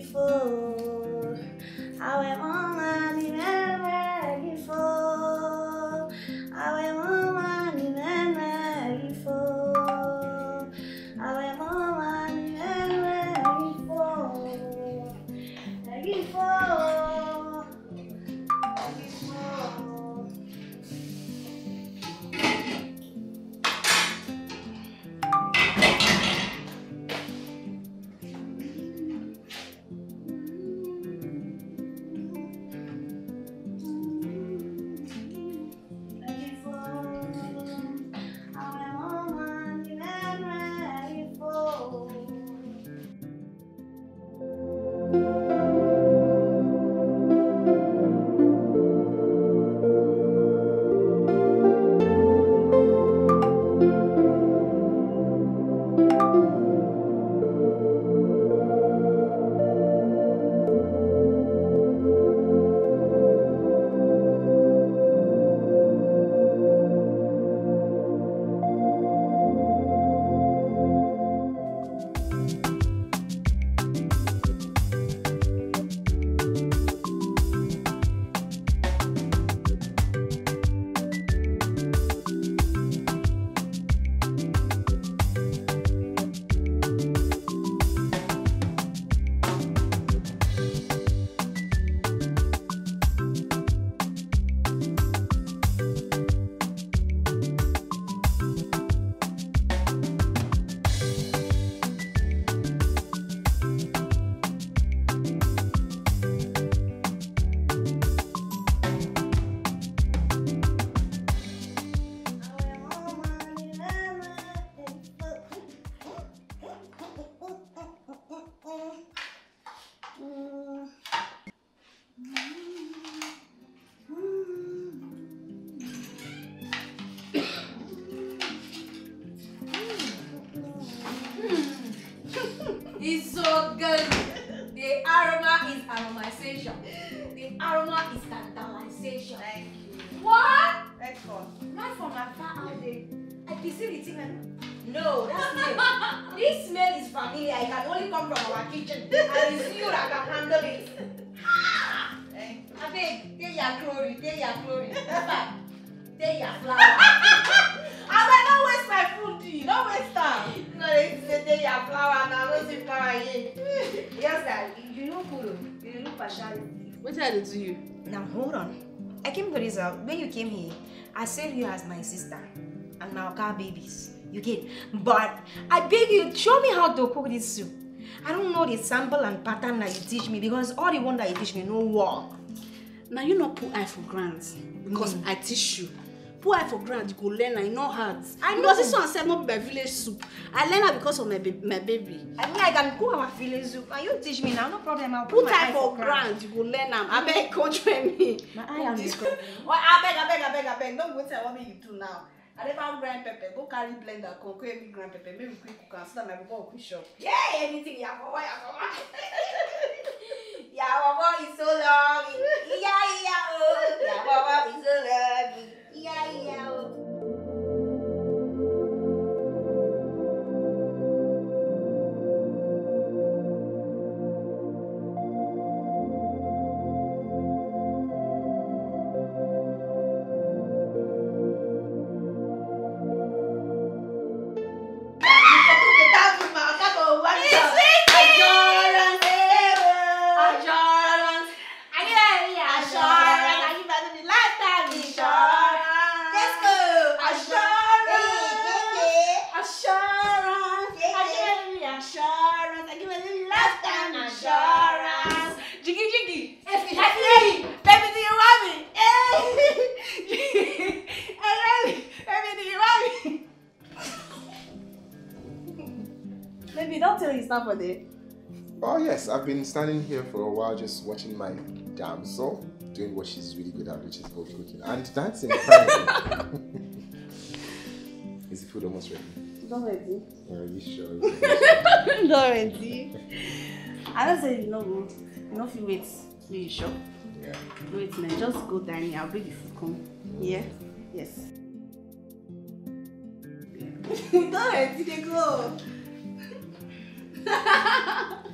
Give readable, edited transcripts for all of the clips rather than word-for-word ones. beautiful. How I want to remember you for. How I want to remember you for. How I want to remember you for. It's so good. The aroma is aromatization. The aroma is tantalization. Thank you. What? Excellent. Not from afar out there. I can see the thing. No, that's me. This smell is familiar. It can only come from our kitchen. And it's you that can handle it. Thank you. I beg, take your glory, take your glory. Papa, take your flower. I will not waste my food to you. Don't waste time. No, take your flower now. Don't see flower again. Yes, sir. You know Kuro. You know Pashari. What did I do to you? Now, hold on. I came to this out. When you came here, I saved you as my sister. And now car babies. You get. But I beg you, show me how to cook this soup. I don't know the sample and pattern that you teach me because all the one that you teach me no work. Now you not put eye for grants because I teach you. Put eye for grants, you go learn. I know hard. I know this one said not by village soup. I learn her because of my baby. I mean I can cook our village soup and you teach me now. No problem. I'll put eye for grants, you go learn them. I beg coach for me. My eye on this. Well, I beg. Don't go tell me you do now. I never grind pepper. Go carry blender. Go every grind pepper. Maybe we quick cook and so that my baba will quick shop. Yeah, anything. Yeah, boy. Yeah, baba is so long. Yeah, oh. Yeah, baba is so long. Yeah, oh. For there. Oh yes, I've been standing here for a while just watching my damsel doing what she's really good at, which is both cooking and dancing. Is the food almost ready? Not ready. Are you sure? Not ready. I don't say you know if you wait, you sure? Yeah. Wait, man, just go down here. I'll bring the food come. Yeah. Yes. Not ready. They go. Ha ha ha ha!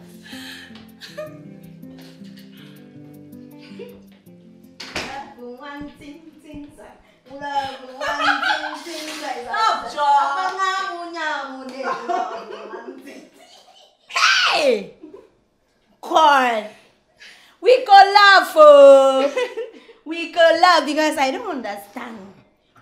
laugh. We could laugh because I don't understand.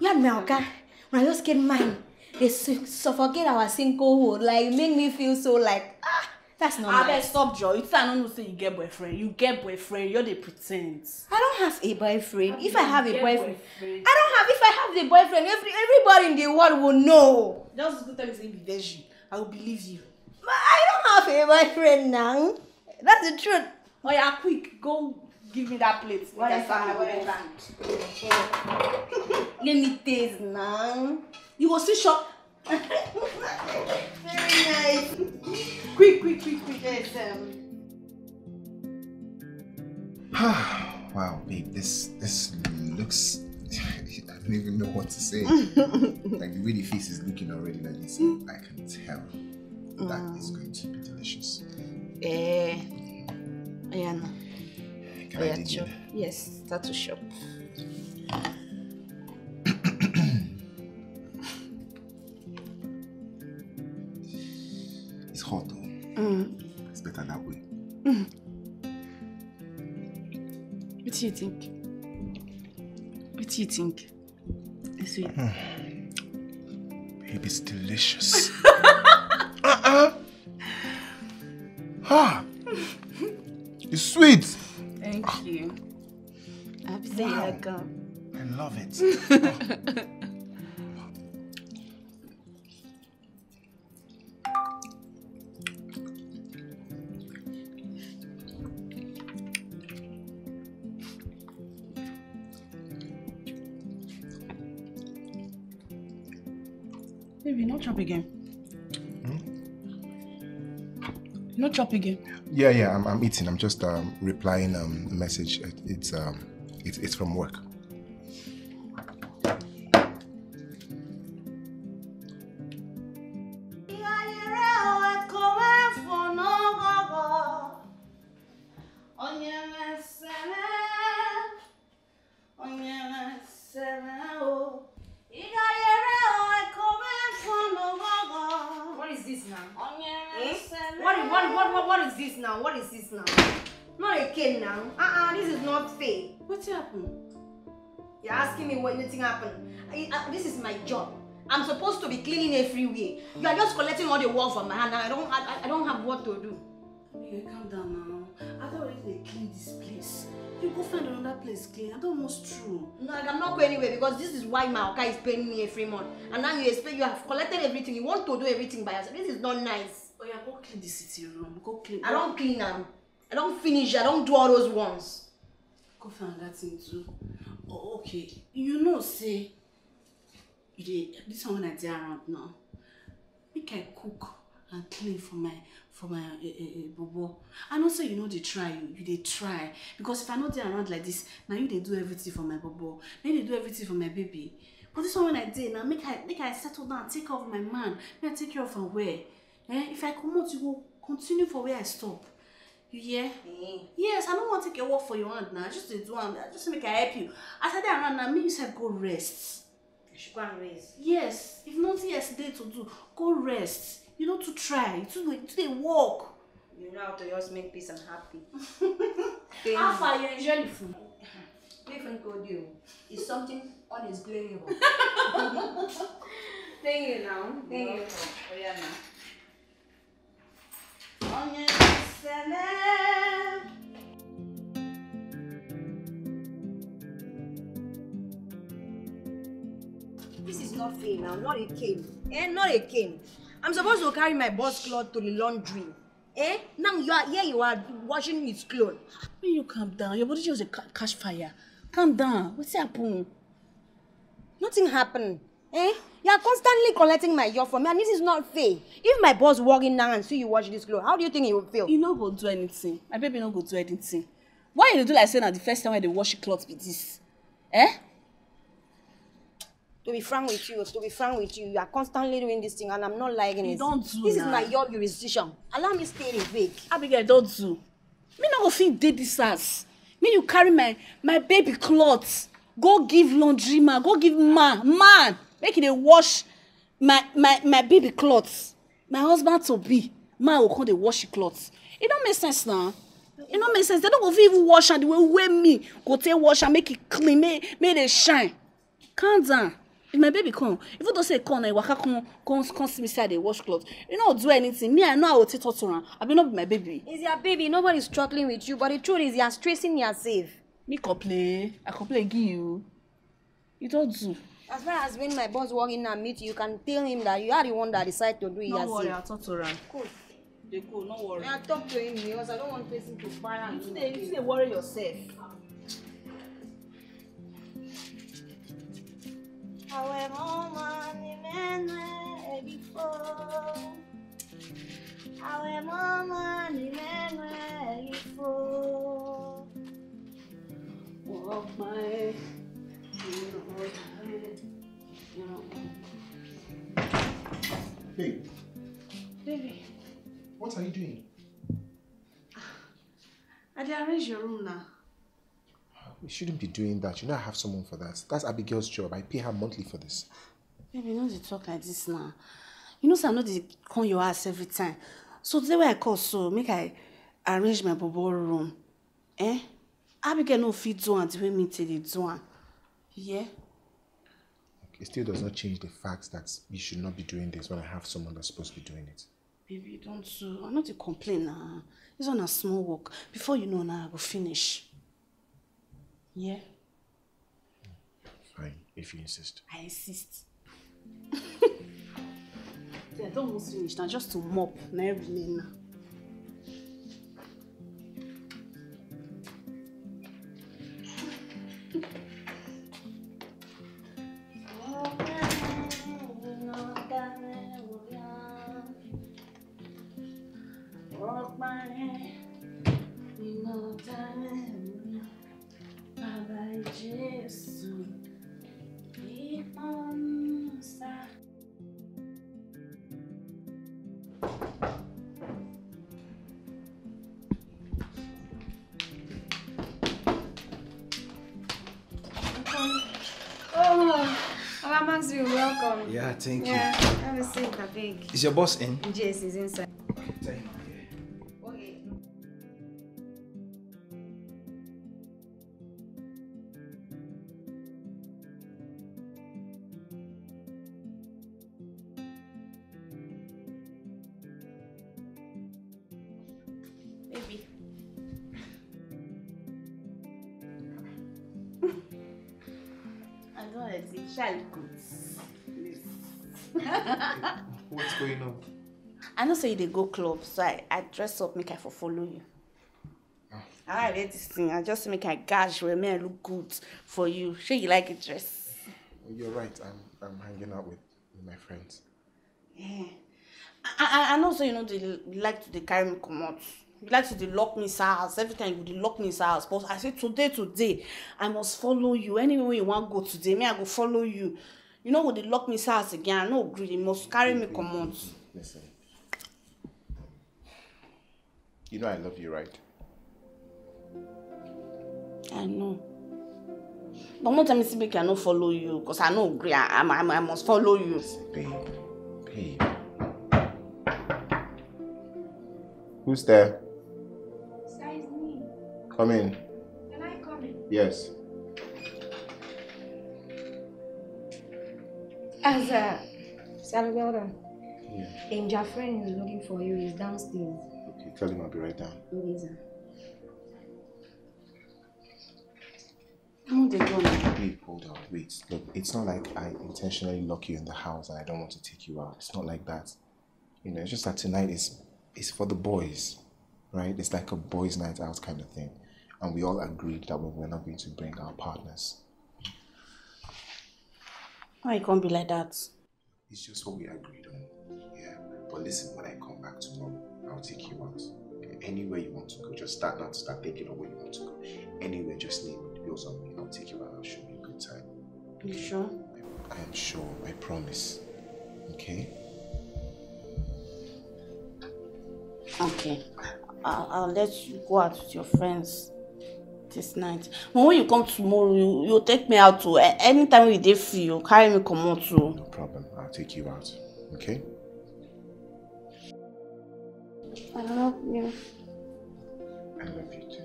You and Melka, when I just get mine, they suffocate our sinkhole. Like, make me feel so like, ah, that's not nice. I better stop, Joy. It's not to say you get boyfriend. You get boyfriend. You're the pretend. I don't have a boyfriend. If I have a boyfriend, I don't have. If I have the boyfriend, everybody in the world will know. Just good time saying be virgin. I will believe you. But I don't have a boyfriend now. That's the truth. Oh yeah, quick, go. Give me that plate. Whatever. Let me taste now. You will switch up. Very nice. Quick. Yes, Wow, babe, this looks. I don't even know what to say. Like the way the face is looking already, like this, I can tell that is going to be delicious. Yeah. No. Chop. Yes, start to shop. It's hot though. It's better that way. What do you think? It's sweet. Babe, it's delicious. It's sweet. Thank you. Wow. I love it. Baby, no chop again. No chop again. Yeah, I'm eating. I'm just replying a message. It's from work. What is this now? Not a kid now. This is not fair. What happened? You're asking me what anything happened. This is my job. I'm supposed to be cleaning everywhere. You are just collecting all the work from my hand. I don't have what to do. You calm down now. I thought they clean this place. You go find another place clean. I don't know what's true. No, I'm not going anywhere because this is why my Oka is paying me every month. And now you expect you have collected everything. You want to do everything by yourself. This is not nice. Oh yeah, go clean the city room. Go clean. I don't clean them. I don't finish. I don't do all those ones. Go find that thing too. Oh, okay. You know, say this one I did around now. Make I cook and clean for my bobo. And also, you know, they try. They try because if I not there around like this, now you they do everything for my bobo. Then they do everything for my baby. But this one when I did now, make I settle down, take care of my man. Make I take care of her where. If I come out, you will continue for where I stop. You hear? Yes, I don't want to take your work for your hand now. Just make I help you. As I around now, me you said go rest. You should go and rest. Yes, if nothing else today to do, go rest. You know to try. Today walk. You know how to just make peace and happy. How far you enjoy the food? Different code you. It's something unexplainable. Thank you now. Thank you. Oh yeah now. This is not fair now, not a cane. I'm supposed to carry my boss clothes to the laundry. Now you are washing his clothes. When you calm down, your body just catch fire. Calm down. What's happened? Nothing happened. You are constantly collecting my job from me, and this is not fair. If my boss walk in now and see you wash this clothes, how do you think he will feel? He not go do anything. My baby not go do anything. Why you do like say now the first time when they wash clothes with this? To be frank with you, you are constantly doing this thing, and I'm not liking it. This is my job jurisdiction. Allow me stay in vague. Abigail, don't do. Me not go think did this ass. Me you carry my baby clothes. Go give laundry man. Go give man. Make it wash my baby clothes. My husband to be. Man will come they wash the clothes. It don't make sense now. It no make sense. They don't go even wash her the way me. Go take wash and make it clean. Make it shine. Calm down. If my baby come, if you don't say come, I waka come see me say the washcloth. You know do anything. Me, I know I will take her around. I be not with my baby. It's your baby. Nobody's struggling with you. But the truth is, you are stressing yourself. Me complain. I complain give you. You don't do. As far as when my boss walk in and meet you, you can tell him that you are the one that decided to do it. Don't worry, I'll talk to her. Cool. They cool, no worry. I'll talk to him because I don't want person to fire and you say worry yourself. However, money men were before. However, money men were before. Walk my. Hey. Baby. What are you doing? I did arrange your room now. We shouldn't be doing that. You know I have someone for that. That's Abigail's job. I pay her monthly for this. Baby, don't you talk like this now. You know, sir, I know they call your ass every time. So today when I call, so make I arrange my bobo room. Eh? Abigail no fit do until we meet the door. Yeah. It still does not change the fact that you should not be doing this when I have someone that's supposed to be doing it. Baby, don't do. I'm not a complainer. It's on a small work. Before you know now, I will finish. Yeah? Fine, if you insist. I insist. Yeah, don't almost finish now, just to mop and everything now. Yeah, thank you. Yeah, have a seat, I think. Is your boss in? Yes, he's inside. Okay, tell him I'm here. Okay. Baby. I don't want to see child goods. What's going on? I know say so you dey go club, so I dress up, make I for follow you. Oh. I read this thing, I just make I gash where me I look good for you. Sure you like a dress. You're right, I'm hanging out with my friends. Yeah. I know so you know they like to carry me come out. You like to lock me in his house. Every time you lock me in his house. But I say today, I must follow you. Anywhere you want to go today, me I go follow you. You know, they lock me in house again. No greedy, must carry me command. Listen. You know I love you, right? I know. But one time I cannot follow you because I know greedy. I must follow you. Listen, babe. Who's there? Besides me. Come in. Can I come in? Yes. Sarah, well done. Yeah. And your friend is looking for you. He's downstairs. Okay, tell him I'll be right down. Okay, sir. How they going? Wait, hold on. Wait. Look, it's not like I intentionally lock you in the house and I don't want to take you out. It's not like that. You know, it's just that tonight is for the boys, right? It's like a boys' night out kind of thing. And we all agreed that we're not going to bring our partners. Why you can't be like that? It's just what we agreed on. Yeah. But listen, when I come back tomorrow, I'll take you out. Anywhere you want to go, just start thinking of where you want to go. Anywhere, just name it. Bills on me. I'll take you out. I'll show you a good time. You sure? I am sure. I promise. Okay? Okay. I'll let you go out with your friends this night. But when you come tomorrow, you'll take me out too. Anytime you did free, you'll carry me come out too. No problem. I'll take you out. Okay? I love you. I love you too.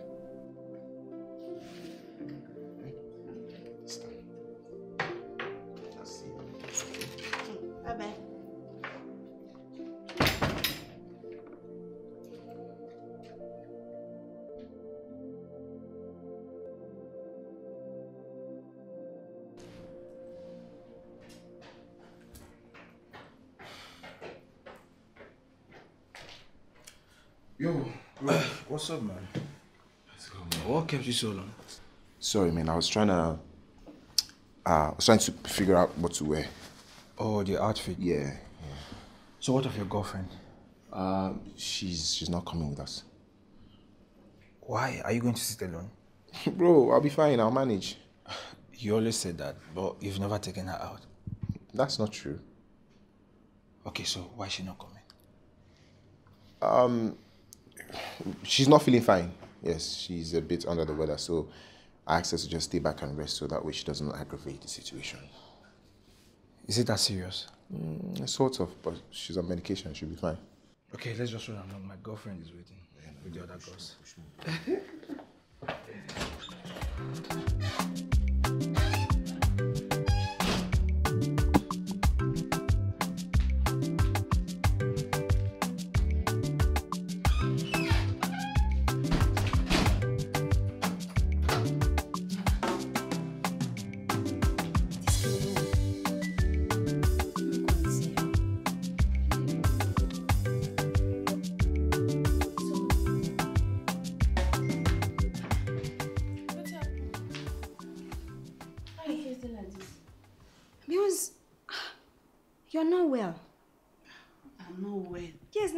Yo, bro, what's up, man? Let's go, man. What kept you so long? Sorry, man. I was trying to, figure out what to wear. Oh, the outfit. Yeah. So, what of your girlfriend? She's not coming with us. Why? Are you going to sit alone? Bro, I'll be fine. I'll manage. You always said that, but you've never taken her out. That's not true. Okay, so why is she not coming? She's not feeling fine. Yes, she's a bit under the weather, so I asked her to just stay back and rest so that way she doesn't aggravate the situation. Is it that serious? Sort of, but she's on medication. She'll be fine. Okay, let's just run along. My girlfriend is waiting with the other girls.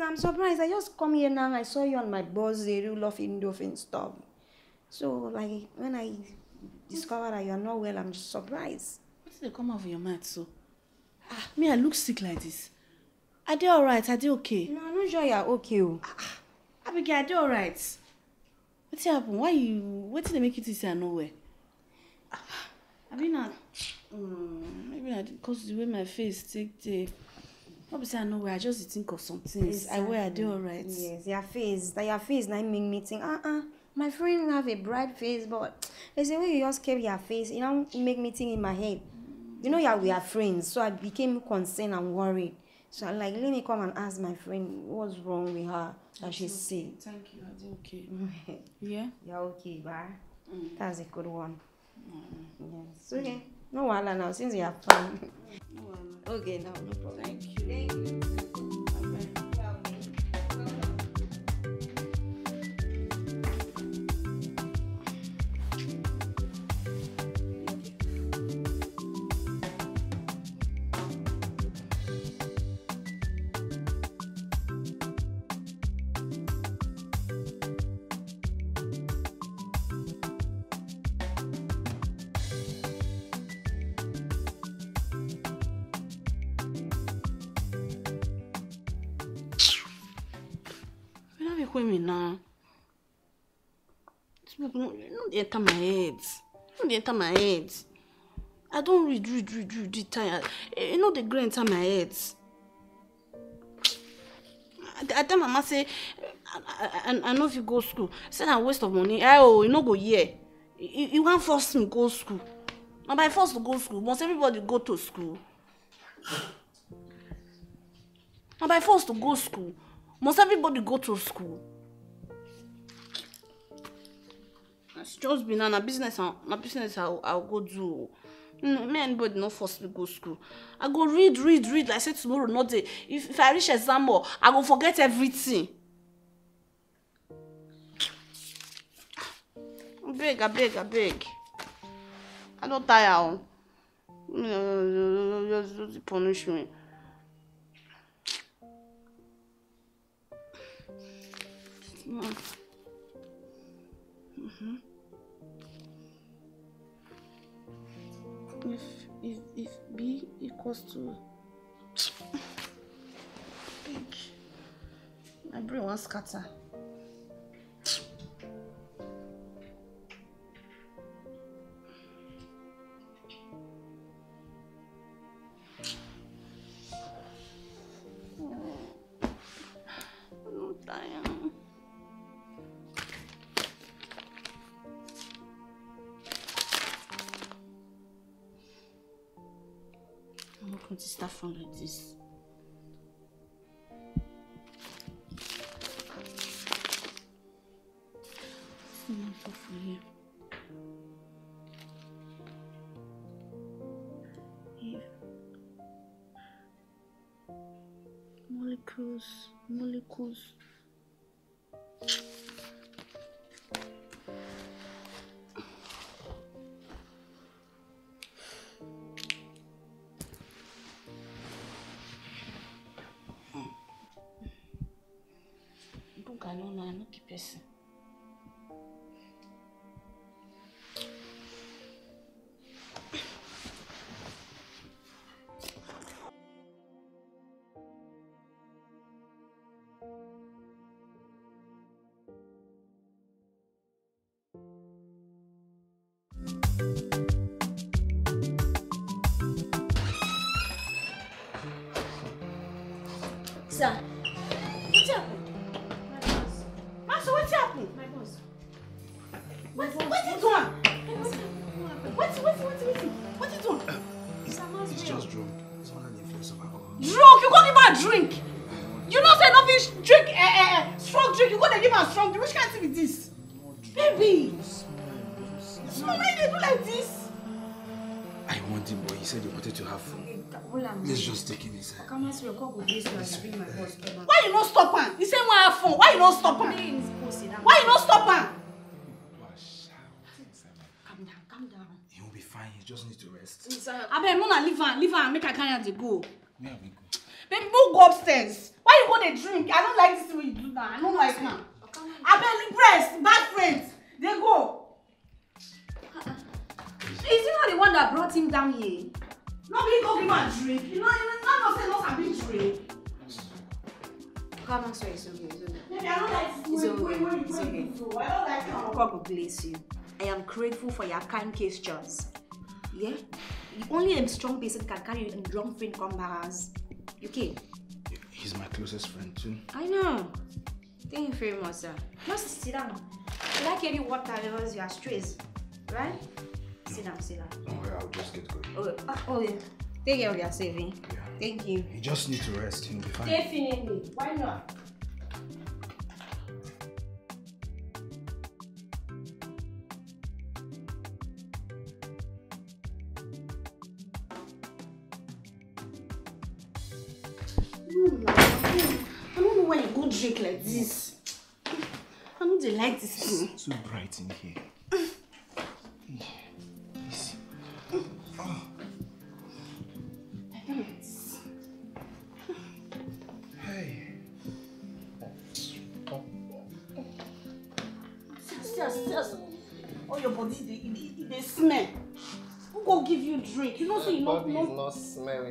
I'm surprised. I just come here now. I saw you on my bus, the rule of endorphin stuff. So, like, when I discovered that you're not well, I'm just surprised. What did they come over your mouth so? Ah, me, I look sick like this. Are they all right? Are they okay? No, I'm not sure you're okay. Ah, Abigail, are they all right? What's happened? Why you? What did they make you to say I'm not well? I mean, maybe not because the way my face take the. Obviously, I know I just think of some things. Exactly. I wear, I do all right. Yes, your face, now make me think, my friend have a bright face, but there's a way you just kept your face, you know, make me think in my head. You know, yeah, we are friends, so I became concerned and worried. So I'm like, let me come and ask my friend what's wrong with her that she's sick. Thank you, I do okay. Yeah? You're okay, bye. That's a good one. Yes. Okay. No wahala now, since you have fun. No wahala. Okay, now no problem. Thank you. Thank you. Women, don't enter my head. Don't enter my head. I don't read tired. You know the grey enter my head. I tell Mama say, I know if you go school, say na waste of money. Oh, you no go here. You want force me go school? Now by force to go school, must everybody go to school? Now by force to go school. Must everybody go to school? It's just been on a business. My business, I'll go do. Me anybody not force me to go to school. I go read. Like I said tomorrow, not day. If I reach exam hall, I go forget everything. I beg. I don't tire. Just punish me. If B equals to big, my brain won't scatter. put the stuff on like this. So from here. Molecules. Bunga no na no kipesi. Sir, what happened? My boss. Master, what happened? My boss. What is it? It's just drunk. It's not an influence of alcohol. Drunk? You can't give her a drink. You don't say nothing. Drink, strong drink. You can't give her a strong drink. Which can't be this? Baby. Small man, they do like this. I want him, but he said he wanted to have fun. Let's just take him inside. Why you not stop him? He said we have fun. Why you not stop him? Why you not stop him? Calm down. He will be fine. He just needs to rest. Abeg, Mona, leave her, make her carry the go. Yeah, we go. Baby, don't go upstairs. Why you go to drink? I don't like this way you do now. I don't like now. Abeg, leave rest. Bad friends, they go. Is he not the one that brought him down here? Nobody go give him a drink. You know, none of them drink. Come on, sir, it's okay. Maybe I don't like this. It's okay. I don't like how God will bless you. I am grateful for your kind gestures. Yeah? Only a strong person can carry a drunk friend come back as. Okay? He's my closest friend too. I know. Thank you very much, sir. Just sit down. Like any water levels, you are stressed. Right? Sit down. Don't worry, I'll just get going. Oh yeah. Take care of your saving. Yeah. Thank you. You just need to rest, you'll be fine. Definitely. Why not? I don't know why you go drink like this. I don't like this thing. It's too bright in here.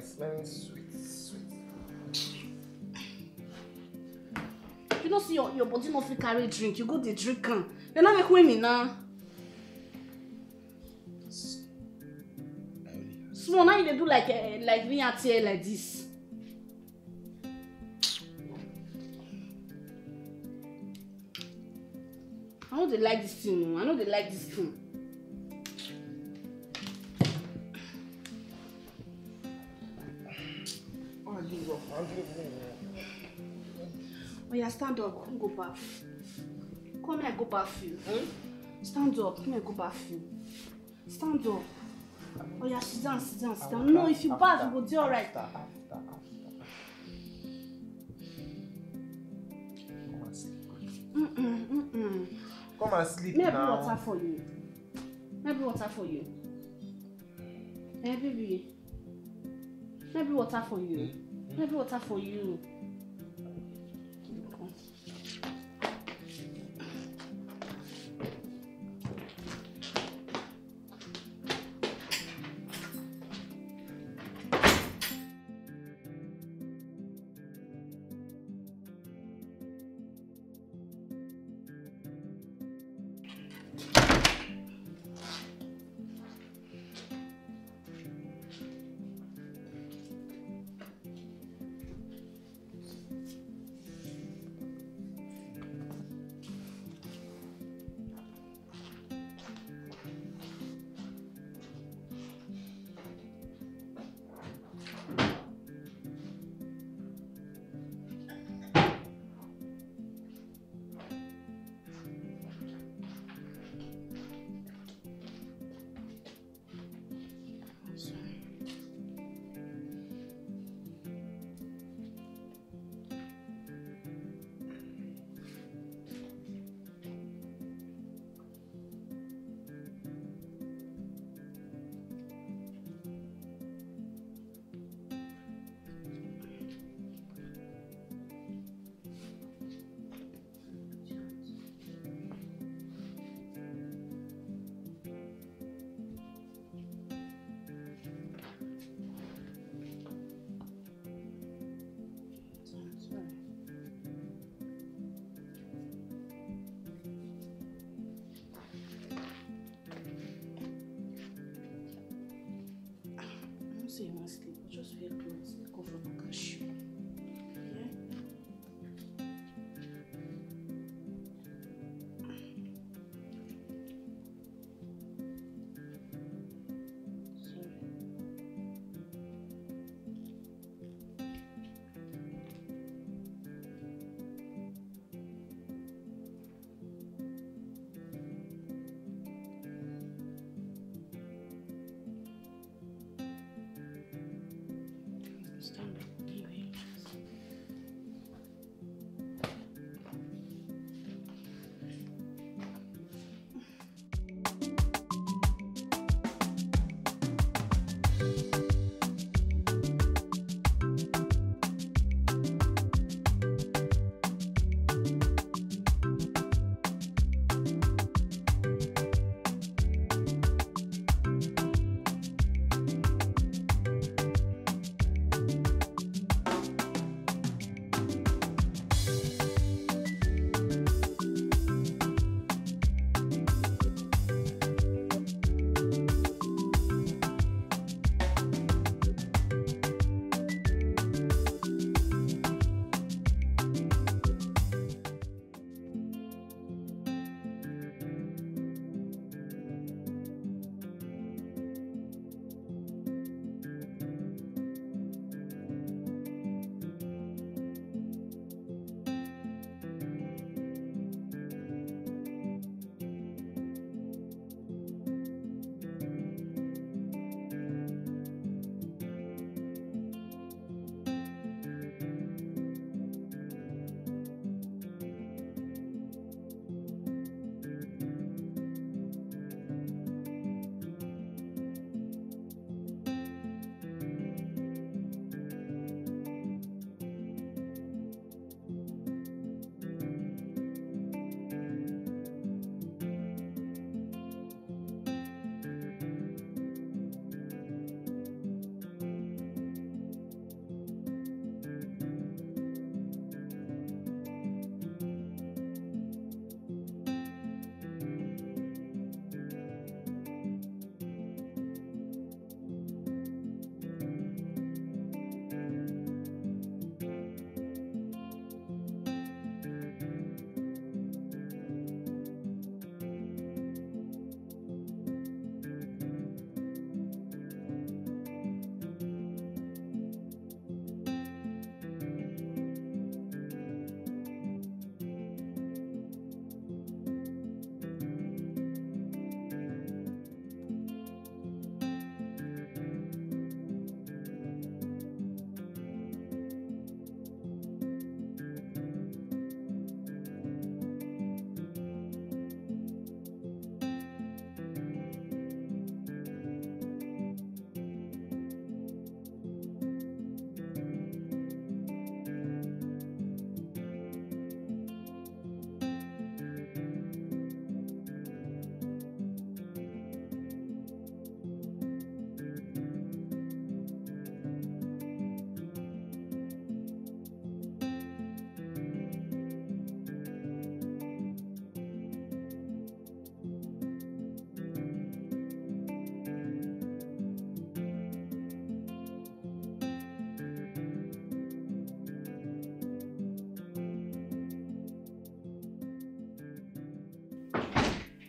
Smelling, sweet. You don't see your body not fit carry drink. You go the drink can. They not make women now. Small now they do like me at here like this. I know they like this thing. Oh yeah, stand up, come go bath. Come here, go bath you. Stand up, come here, go bath you. Stand up. Oh yeah, sit down. After, no, if you bath, you will do alright. After. Come and sleep. May I bring water for you? Hey baby. Maybe water for you. say you want to sleep, but just wear clothes. Go for the cash.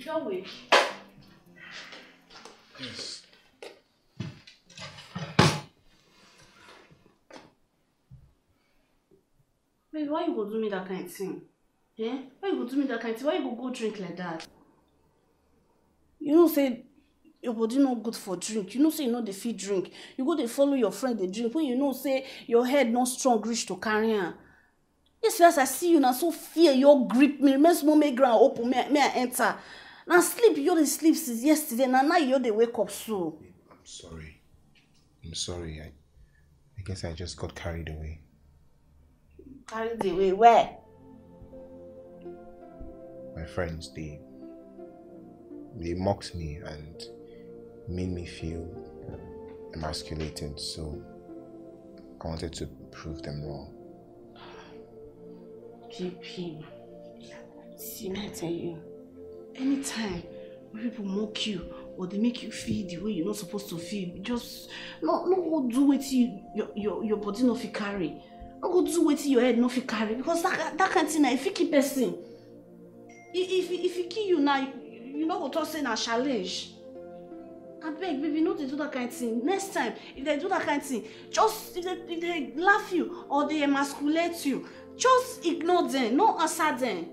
Don't wait. Yes. Wait, why you go do me that kind of thing? Eh? Why you go do me that kind of thing? Why you go drink like that? You know say your body not good for drink. You know say you know they fit drink. You go they follow your friend they drink. When you know say your head not strong reach to carry her. Yes, yes, I see you now. So fear your grip me. Remember, small make ground open. May I enter? Now sleep, you dey sleep since yesterday. Now you dey wake up so. I'm sorry. I'm sorry. I guess I just got carried away. Carried away? Where? My friends, they mocked me and made me feel emasculated. So I wanted to prove them wrong. GP, see, I tell you, anytime people mock you or they make you feel the way you're not supposed to feel, just no go do it. Your body no fit carry. No go do it. Your head no fit carry, because that kind of thing, if you keep person, if you kill you now, you no go talk say na challenge. I beg, baby, not to do that kind of thing. Next time, if they do that kind of thing, just if they laugh you or they emasculate you, just ignore them, no answer them.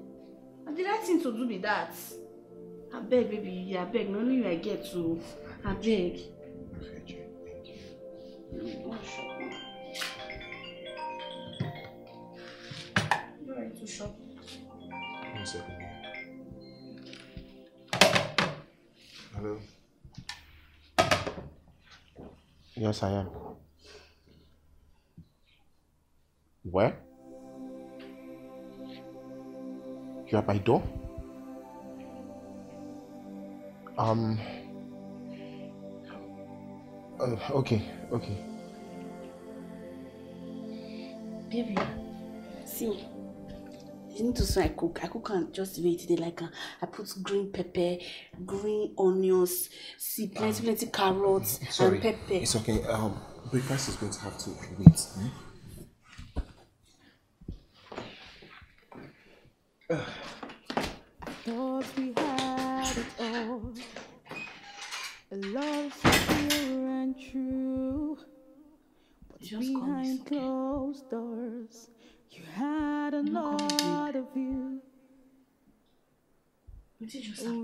And the right thing to do be that. I beg, baby, yeah, I beg, no only you I get to. I beg. Okay, thank you. You're ready to shop. One second. Hello? Yes, I am. Where? You are by door? Okay. Baby, see, you need to see I cook. I cook and just the way today, like I put green pepper, green onions, see plenty carrots and pepper. It's okay. Breakfast is going to have to wait. Hmm? Thought we had it all, a love so pure and true, but behind closed doors, you had another view.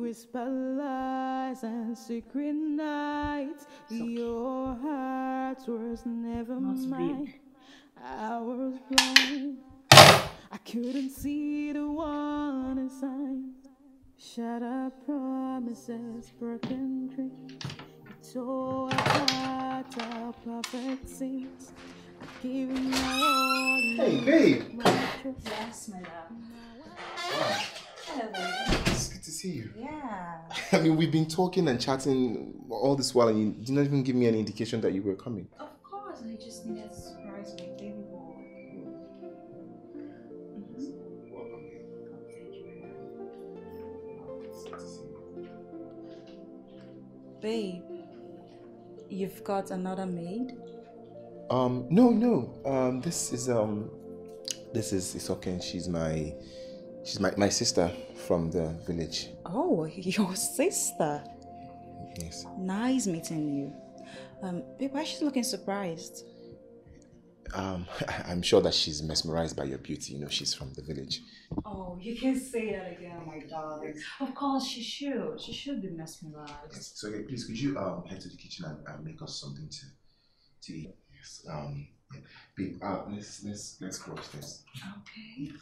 Whisper lies and secret nights, your heart was never mine. I was blind. I couldn't see the one inside. Shattered promises, broken dreams. It's all about our perfect scenes. Giving my all. Hey, babe! Yes, my love. Wow. Hello, baby. It's good to see you. Yeah. I mean, we've been talking and chatting all this while, and you didn't even give me an indication that you were coming. Of course, I just needed to surprise my baby boy. Babe, you've got another maid? No. This is Isoken. She's my sister from the village. Oh, your sister? Yes. Nice meeting you. Babe, why is she looking surprised? I'm sure that she's mesmerized by your beauty. You know, she's from the village. Oh, you can say that again, my darling. Of course, she should. She should be mesmerized. Yes. So, okay, please, could you head to the kitchen and make us something to eat? Yes. Yeah. Babe, let's go upstairs. Okay.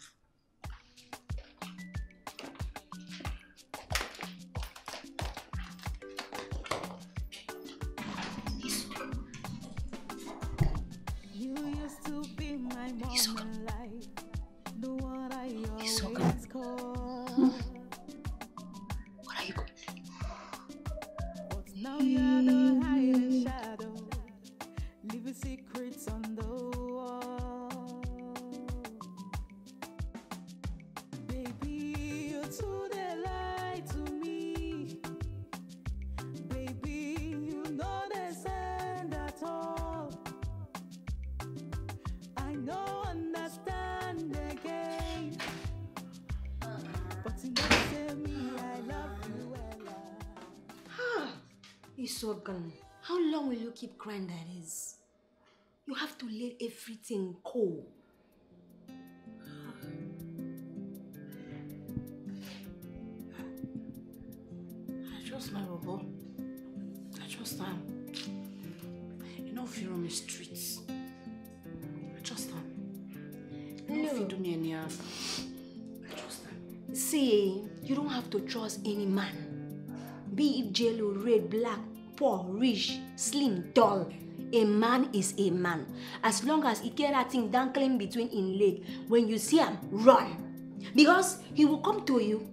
How long will you keep crying that is? You have to let everything go. I trust my Bobo. I trust him. You know fear on the streets. I trust him. No fear do me any harm. I trust him. See, you don't have to trust any man. Be it yellow, red, black, poor, rich, slim, dull. A man is a man. As long as he get that thing dangling between his leg, when you see him, run. Because he will come to you,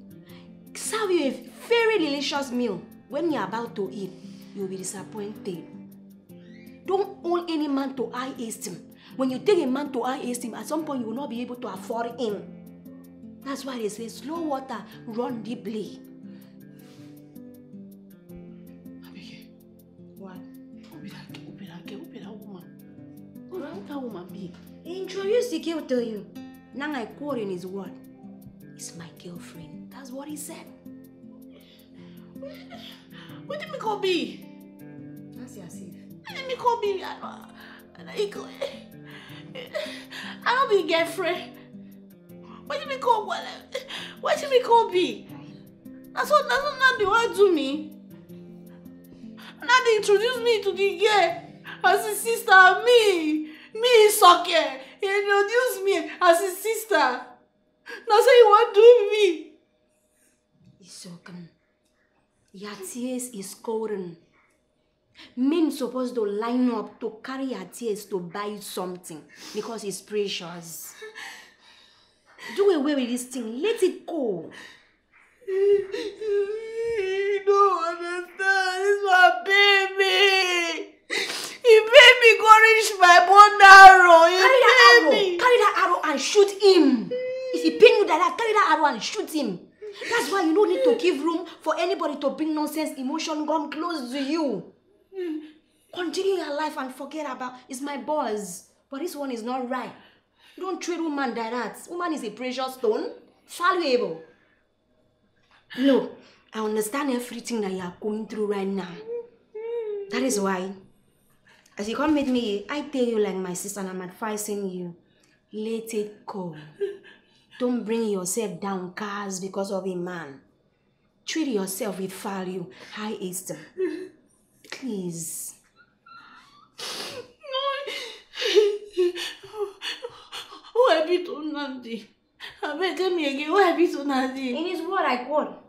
serve you a very delicious meal. When you're about to eat, you'll be disappointed. Don't own any man to high esteem. When you take a man to high esteem, at some point you will not be able to afford him. That's why they say, slow water, run deeply. about me. He introduced the girl to you. Now I quote in his word. It's my girlfriend. That's what he said. What did Miko be? That's your safe. What did Miko be? I don't be girlfriend. What did Miko be? What did Miko be? That's what the word do me. Now they introduce me to the girl as his sister. Me is okay. He introduced me as his sister. Now say you want to do me. It's okay. Your tears is golden. Men supposed to line up to carry your tears to buy something because it's precious. Do away with this thing. Let it go. You don't understand. This is my baby. He made me go reach my bone arrow. Carry that arrow and shoot him. If he pain you like that, carry that arrow and shoot him. That's why you don't need to give room for anybody to bring nonsense, emotion, come close to you. Continue your life and forget about it's my boss. But this one is not right. Don't treat woman like that. Woman is a precious stone, valuable. Look, I understand everything that you are going through right now. That is why, as you come with me, I tell you like my sister and I'm advising you, let it go. Don't bring yourself down cast because of a man. Treat yourself with value, high esteem. Please. What have you done, Nandi? I beg, tell me again, what have you done, Nandi? In his word, I call.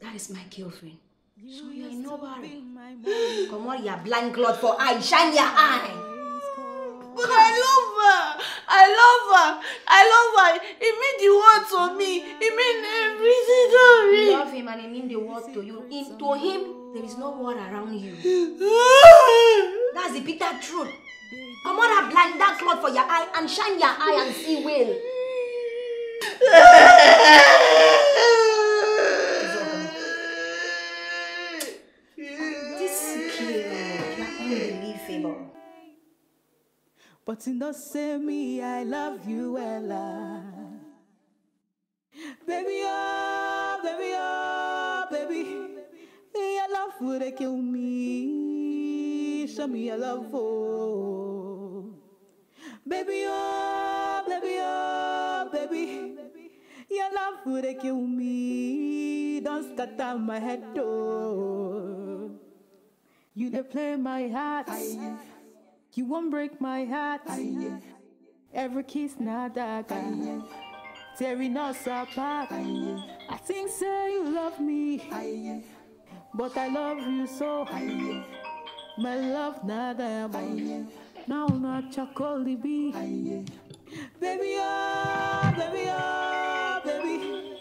That is my girlfriend. So you're in nobody. Come on, your blind cloth for eye. Shine your eye. But I love her. I love her. I love her. It means the world to me. It means everything to me. You love him and it means the world to you. To him, there is no word around you. That's the bitter truth. Come on, blind that cloth for your eye and shine your eye and see well. But you don't say me, I love you, Ella. Baby, oh, baby, oh, baby. Your love would kill me. Show me your love, oh. Baby, oh, baby, oh, baby. Your love would kill me. Don't scatter my head, oh. You dey play my heart. You won't break my heart. Every kiss nadaga, tearing us apart. I think say you love me, but I love you so. My love nadaga, now not chocolate bee. Baby, oh, baby, oh, baby.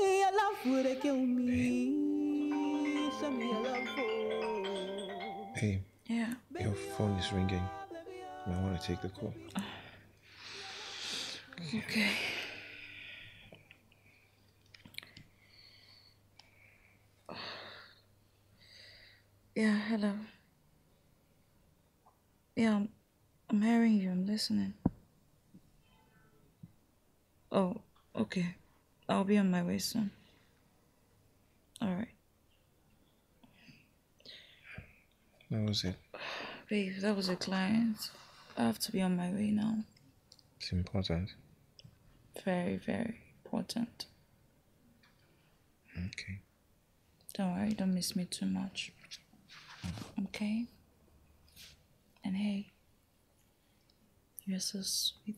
Your love would kill me. Show me your love, oh. Hey. Yeah. Your phone is ringing. You might want to take the call. Okay. Yeah, hello. Yeah, I'm hearing you. I'm listening. Oh, okay. I'll be on my way soon. All right. That was it. Babe, that was a client. I have to be on my way now. It's important. Very, very important. Okay. Don't worry, don't miss me too much. Okay? And hey, you're so sweet.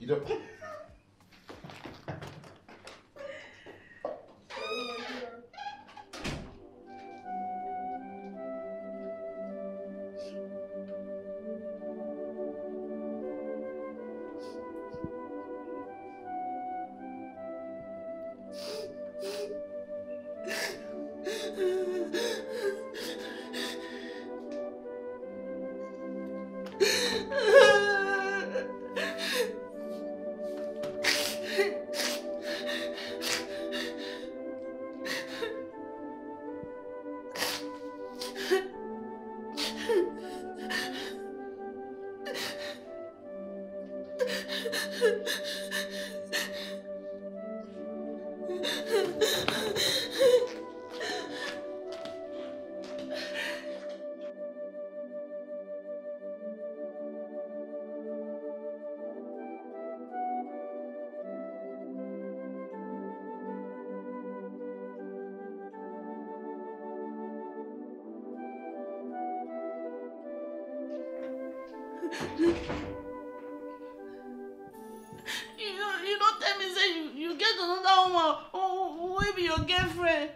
You don't. You don't tell me say you get another woman who be your girlfriend.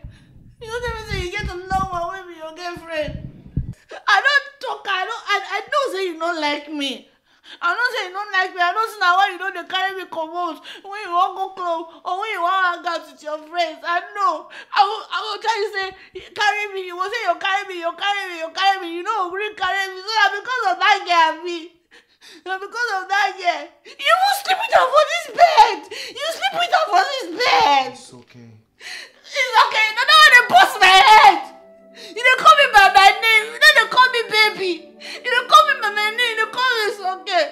You don't tell me say you get another woman who be your girlfriend. I don't talk. I don't say you don't like me. I don't say you don't like me. I don't see now why you don't carry me commodes when you want go club or when you want hang out with your friends. I know. I will try to say carry me. You will say you carry me. You carry me. You carry me. You know you carry me. So that because of that girl, me. And because of that girl, you will sleep with her for this bed. You sleep with her for this bed. It's okay. It's okay. You don't know why they bust my head. You don't call me by my name. You know they call me baby. You don't call me by my name. You don't call me it's okay.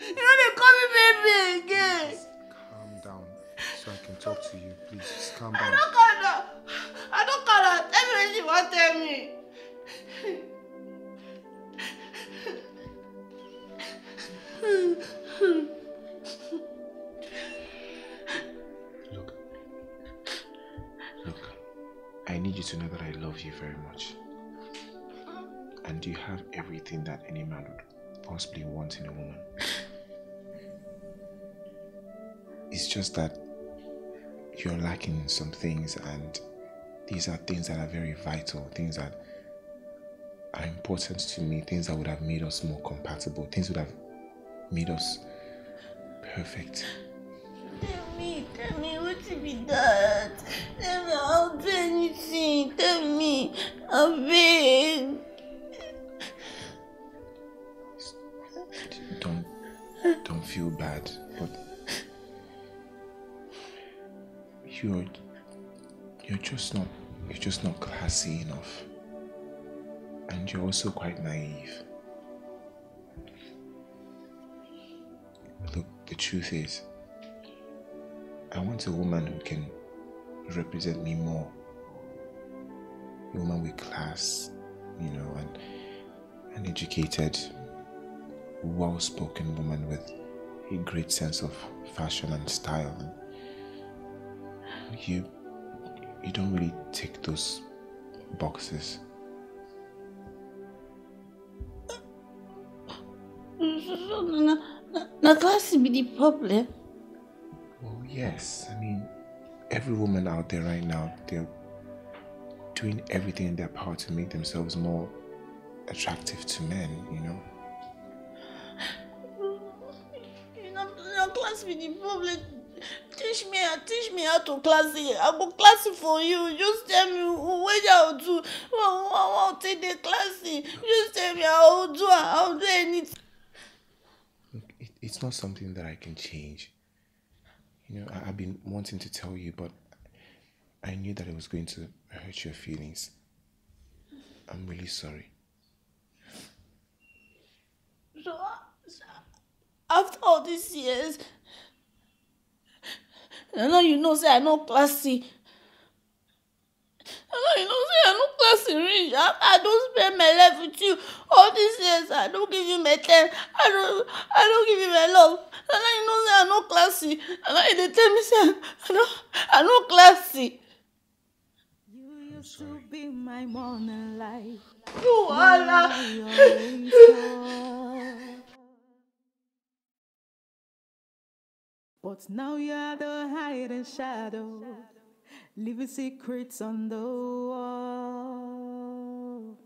You know they call me baby again. Please calm down so I can talk to you. Please just calm down. I don't call her. I don't call her. Tell me what you want to tell me. Look, I need you to know that I love you very much. And you have everything that any man would possibly want in a woman. It's just that you're lacking some things, and these are things that are very vital, things that are important to me, things that would have made us more compatible, things would have made us perfect. Tell me, what to be that? Tell me, I'll do anything. Tell me, I'll beg. Don't feel bad, but you're just not classy enough, and you're also quite naive. Look, the truth is, I want a woman who can represent me more. A woman with class, you know, and an educated, well-spoken woman with a great sense of fashion and style. And you don't really tick those boxes. Now, class be the problem. Well, yes. I mean, every woman out there right now, they're doing everything in their power to make themselves more attractive to men, you know? Now, class be the problem. Teach me how to class it. I go class it for you. Just tell me what I'll do. I'll take the classing. Just tell me I'll do anything. It's not something that I can change. You know, I've been wanting to tell you, but I knew that it was going to hurt your feelings. I'm really sorry. So after all these years, I know you know, say I'm not classy. You know, say I'm not classy rich. I don't spend my life with you all these years. I don't give you my time. I don't give you my love. And you know, say I'm not classy. And they tell me, say I'm not classy. You used to be my morning light. You are. But now you're the hiding shadow. Leaving secrets on the wall.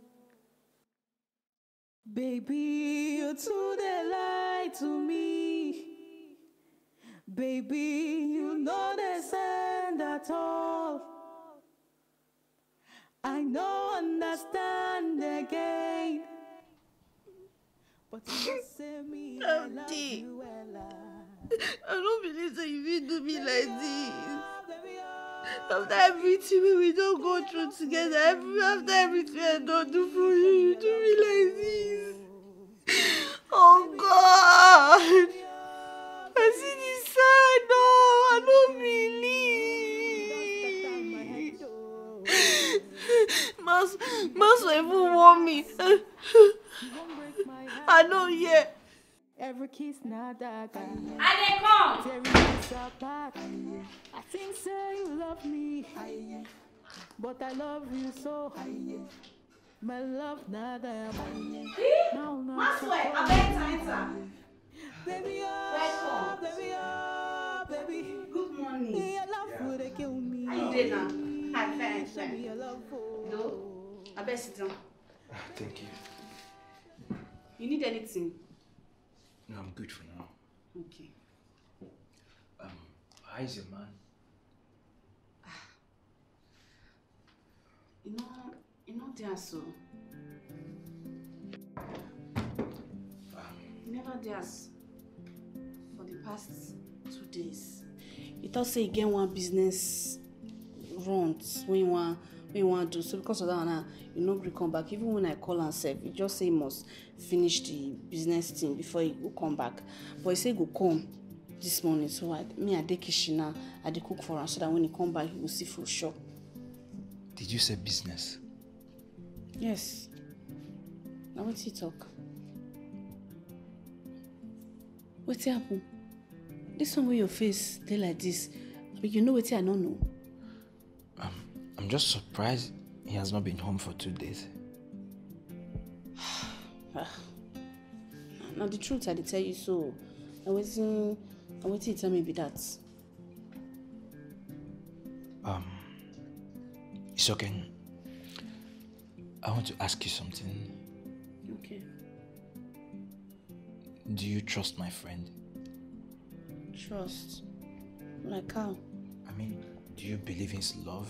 Baby, you're too the light to me. Baby, you know this end at all. I know understand again. But you say me, I love you, Ella. I don't believe that you will do me like this. After everything we don't go through together, after everything I don't do for you, you do me like this. Oh God! I see this side, no, I don't believe. Must even warn me. I know yet. Every kiss now that I come. I think say you love me, but I love you so. My love, now that I'm Maxwell, I beg to enter. Baby, oh, baby. Good morning. Your love would kill me. How you doing now? Hi, fine, fine. No, I beg sit down. Thank you. You need anything? No, I'm good for now. Okay. How is your man? You know, there so. Never there for the past 2 days. He thought say he gain one business runs when you want to do. So because of that, you know, he come back. Even when I call and say, he just say he must finish the business thing before he will come back. But he say he will come this morning. So I dey kitchen now. I dey cook for him so that when he come back, he will see for sure. Did you say business? Yes. Now what's he talk? What's happened? This one with your face, they like this. But you know what I don't know. I'm just surprised he has not been home for 2 days. Now the truth I did tell you so. I wait till you tell me be that. It's okay. I want to ask you something. Okay. Do you trust my friend? Trust? Like how? I mean, do you believe his love?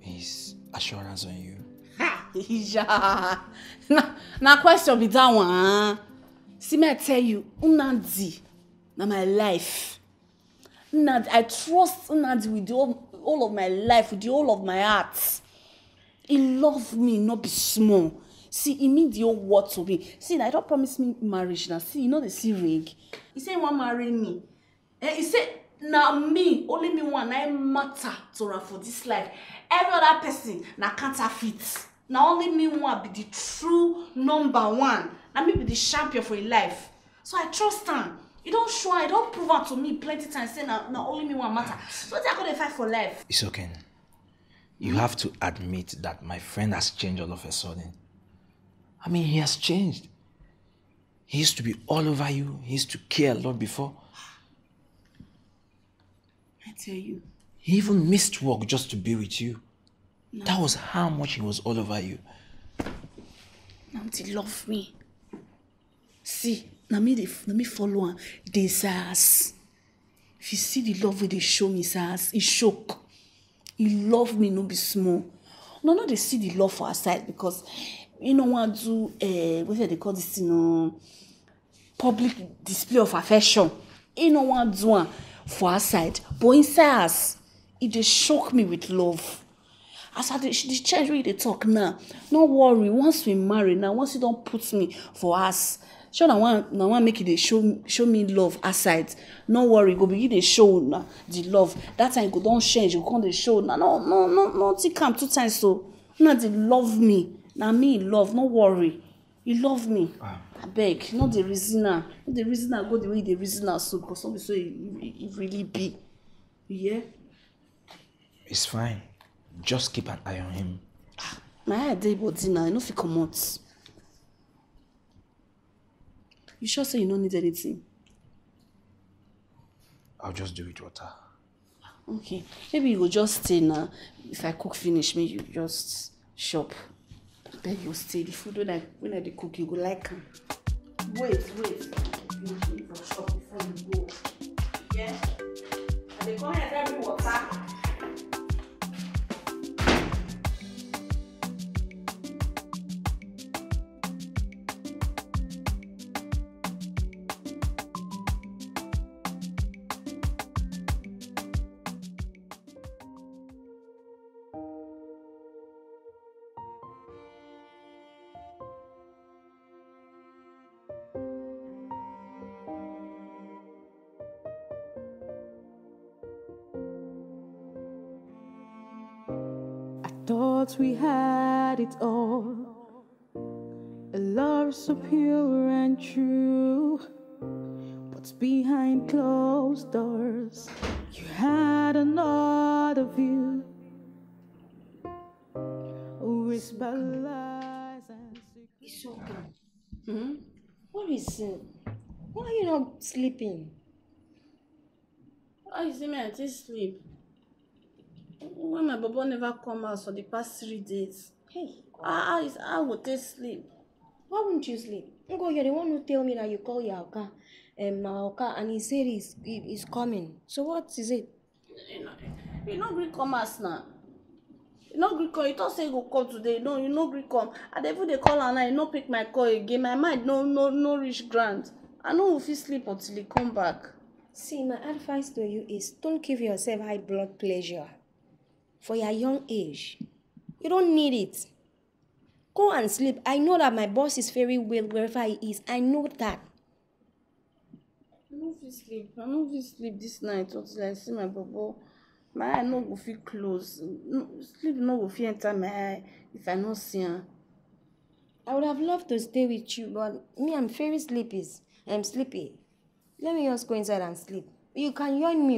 His assurance on you? Ha! Yeah. Now question be that one. See me, I tell you, Unadi, na my life. Unadi, I trust Unadi with the all of my life, with the all of my heart. He loves me, not be small. See, he means the old word to me. See, I don't promise me marriage now. See, you know the see ring. He said he won't marry me. And he said, now me, only me one, I matter to her for this life. Every other person, now counterfeit. Now only me one be the true #1. Now me be the champion for his life. So I trust him. You don't show her, you don't prove her to me plenty times. Say now only me one matter. So they're going to fight for life. It's okay. You have to admit that my friend has changed all of a sudden. I mean, he has changed. He used to be all over you. He used to care a lot before. I tell you. He even missed work just to be with you. No. That was how much he was all over you. Now they love me. See, now me, let me follow him. They sass. If you see the love where they show me, sass, it shock. He love me, no be small. No, they see the love for our side because you know want to do what they call this, you know, public display of affection. You know want to do for our side, but inside us, it just shock me with love. As I the church where they talk now, no worry. Once we marry now, once you don't put me for us, sure now one make it they show me love aside. No worry, go begin they show now the love. That time go don't change. You can't they show now. No. Take come 2 times so. Now they love me. Now me love. No worry. You love me. I beg. Not the reasoner. Not the reasoner go the way the reasoner so because somebody so it really be. Yeah. It's fine. Just keep an eye on him. My eye dey body now. I know if he come out. You sure say you don't need anything? I'll just do it with water. Okay. Maybe you will just stay now. If I cook finish, maybe you just shop. Then you'll stay. The food when I cook, you go like him. Wait. You need to shop before you go. Yeah? And they come here and tell me water. We had it all, a love so pure and true, but behind closed doors you had another view. Whisper It's okay. What is it? Why are you not sleeping? Why is it me? I didn't sleep. When my Bobo never come out for the past 3 days. Hey, I would take sleep. Why wouldn't you sleep? Uncle, you're the one who told me that you call Yaoka and Maoka, and he said he's coming. So what is it? You know, Greek come us now. You know, Greek come. You don't say go come today. No, you know, Greek come. At every day call and I no pick my call again. My mind no reach grand. I know if you sleep until he come back. See, my advice to you is don't give yourself high blood pressure. For your young age, you don't need it. Go and sleep. I know that my boss is very well wherever he is. I know that. I'm not fit sleep this night until I see my Bobo. My eye no go fit close. Sleep no go fit enter my eye if I no see her. I would have loved to stay with you, but me, I'm very sleepy. I'm sleepy. Let me just go inside and sleep. You can join me.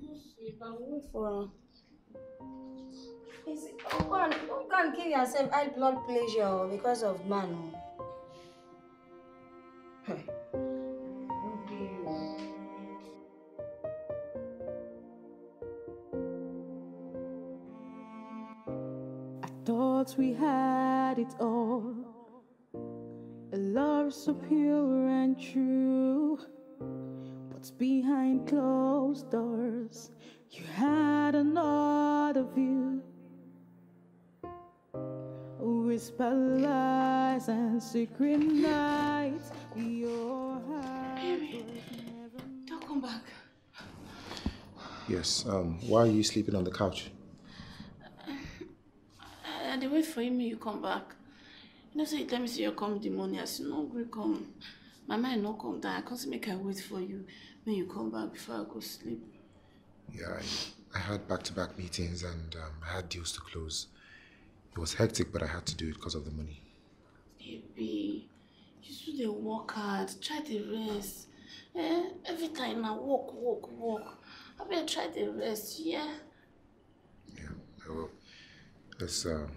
Just sleep. I'll wait for her. You can't give yourself high blood pressure because of man. I thought we had it all, a love so pure and true, but behind closed doors, you had another view. Whisper lies and secret nights. Your heart never... Don't come back. Yes, why are you sleeping on the couch? I had to wait for him, you come back. You know, so you tell me say you come the morning. I said, no, we come. My mind not come down. I can't make I wait for you when you come back before I go sleep. Yeah, I had back-to-back meetings and I had deals to close. It was hectic, but I had to do it because of the money. Baby, you should have work hard, try the rest. Eh? Every time I walk. I better try the rest, yeah? Yeah, I will. Let's go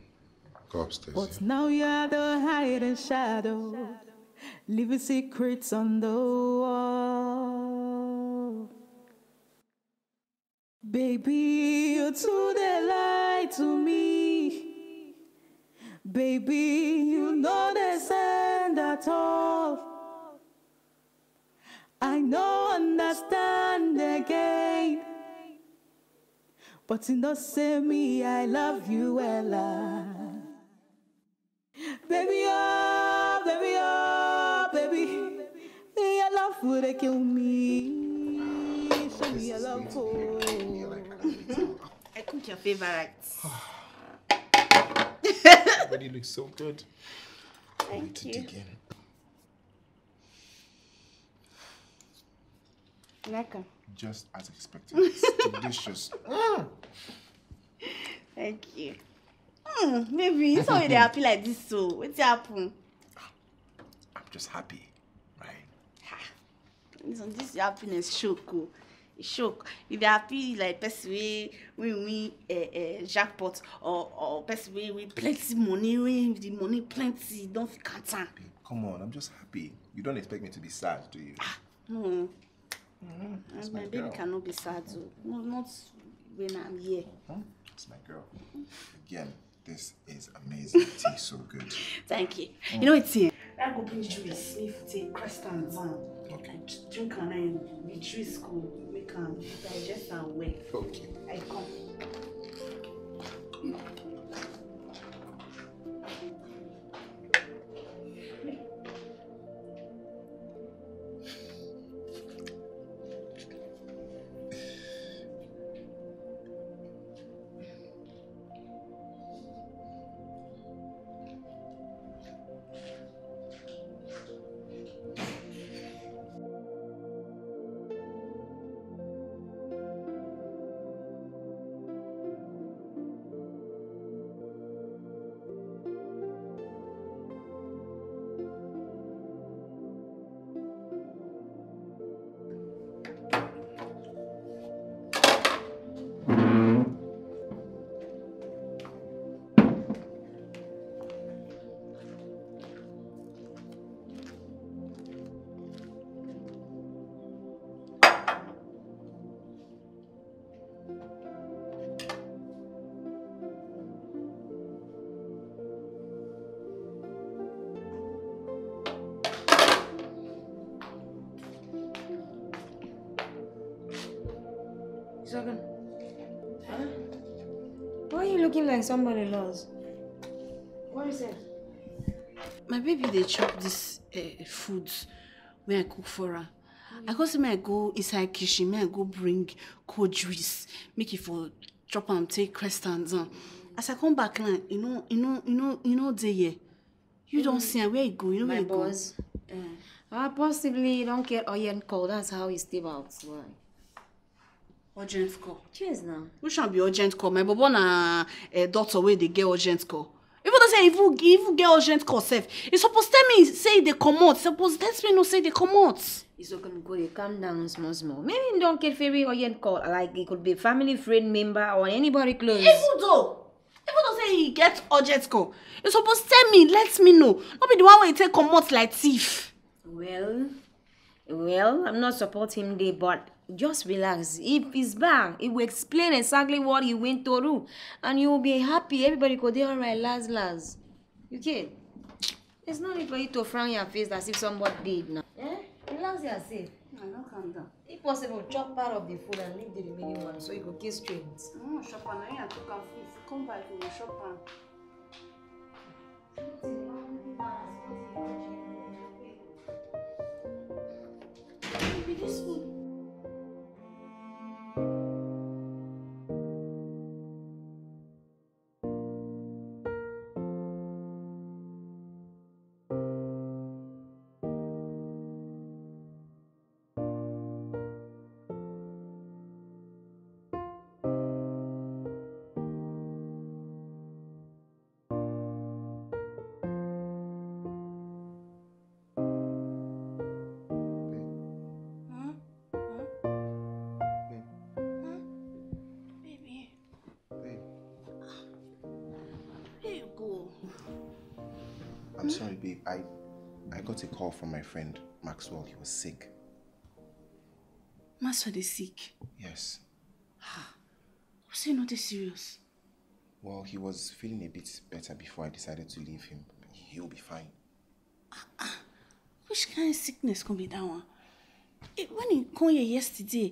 upstairs. But yeah. Now you're the hiding shadow, leaving secrets on the wall. Baby, you're too the light to me. Baby, you know this end at all. I know understand again, but you don't say me I love you, Ella. Baby, your love would kill me. Show me your love for. I cook your favorites. Everybody looks so good. Thank you. Lekker. Just as expected. It's delicious. Thank you. Maybe it's already happy like this, so what's happened? I'm just happy, right? Listen, this happiness shock. Shock. If you're happy, like best way we win jackpot or best way we plenty money, we the money plenty. Don't feel content. Come on, I'm just happy. You don't expect me to be sad, do you? No. That's my baby girl. Cannot be sad. So. No, not when I'm here. That's my girl. Again, this is amazing. It tastes so good. Thank you. You know it's here. I go bring juice, if tea, crust and jam. Okay. I drink and then the juice go make them digest and well. Okay. I come. Dragon. Huh? Why are you looking like somebody lost? What is it? My baby, they chop this foods when I cook for her. I go see me, I go inside kitchen, me I go bring cold juice, make it for chop and take crescents. As I come back, like, you know, the year. You don't see where it go, you know where it goes. Possibly don't get onion cold, that's how he stay out. Why? Urgent call. Cheers now. We should be urgent call. My bobo na daughter where they get urgent call. Even they say if you get urgent call safe, it's supposed to tell me say they come out. Supposed let me know say they come out. It's okay, go they calm down small. Maybe you don't get very urgent call. Like it could be family, friend, member, or anybody close. Even though say he get urgent call, it's supposed to tell me, let me know. Not be the one where you take come out like thief. Well, I'm not supporting him there, but just relax. If he's back, he will explain exactly what he went through, and you will be happy. Everybody could be all right, lads. You okay? It's not need for you to frown your face as if somebody did now. Eh? Relax yourself. No, don't calm down. If possible, chop part of the food and leave the remaining one so you go get straight. No, chop on. I took a food. Come back, we will chop on. This food. I'm sorry, babe. I got a call from my friend Maxwell. He was sick. Maxwell is sick? Yes. Was he not serious? Well, he was feeling a bit better before I decided to leave him. He'll be fine. Which kind of sickness can be that one? When he came here yesterday,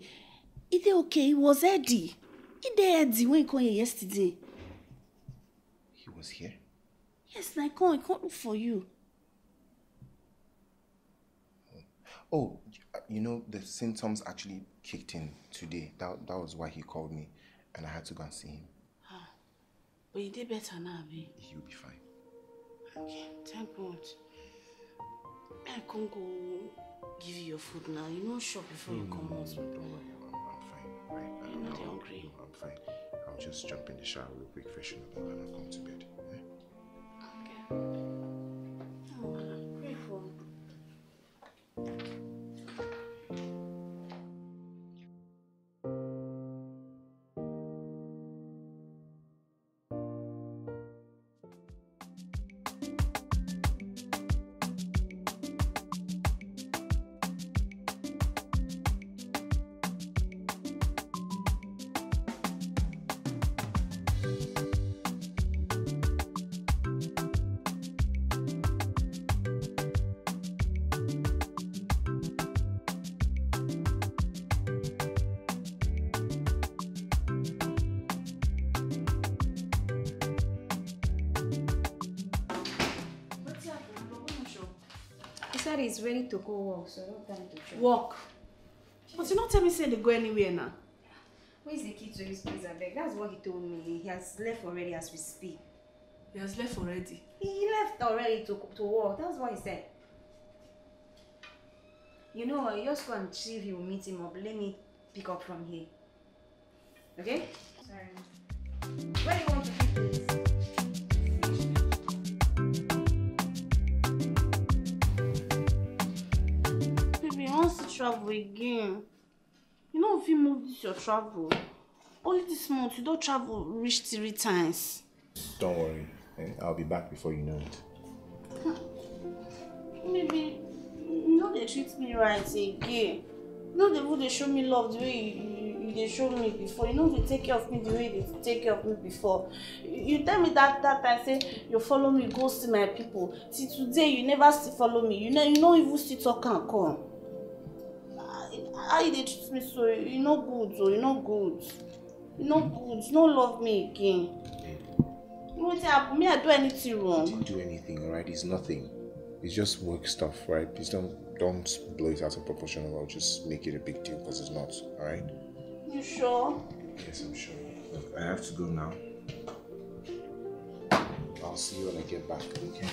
it was okay. It was Eddie. When he came here yesterday. He was here? Yes, I can't look for you. Oh, you know, the symptoms actually kicked in today. That was why he called me, and I had to go and see him. But you did better now, babe. You'll be fine. Okay, thank God. I can't go give you your food now. You know, shop before you come out. Don't worry, I'm fine. Right? You're not hungry? I'm fine. I'll just jump in the shower real quick, freshen up, and I'll come to bed. Is ready to go walk, so no time to try. Walk? But you not tell me say they go anywhere now. Where is the key to his place? That's what he told me. He has left already as we speak. He has left already? He left already to walk. That's what he said. You know, I just go and see if you meet him up. Let me pick up from here. Okay? Sorry. Where do you want to keep this? Travel again. You know, if you move this, your travel. Only this month, you don't travel reach 3 times. Don't worry, I'll be back before you know it. Maybe you know they treat me right again. You know they show me love the way they show me before. You know they take care of me the way they take care of me before. You tell me that time, say you follow me, go see my people. See today you never see follow me. You know even see talk and come. How they treat me so? You no good, so you no good. You no good. You no love me again. You know what happened? Me, I do anything wrong. You don't do anything, all right? It's nothing. It's just work stuff, right? Please don't blow it out of proportion, or I'll just make it a big deal because it's not, all right? You sure? Yes, I'm sure. Look, I have to go now. I'll see you when I get back, okay?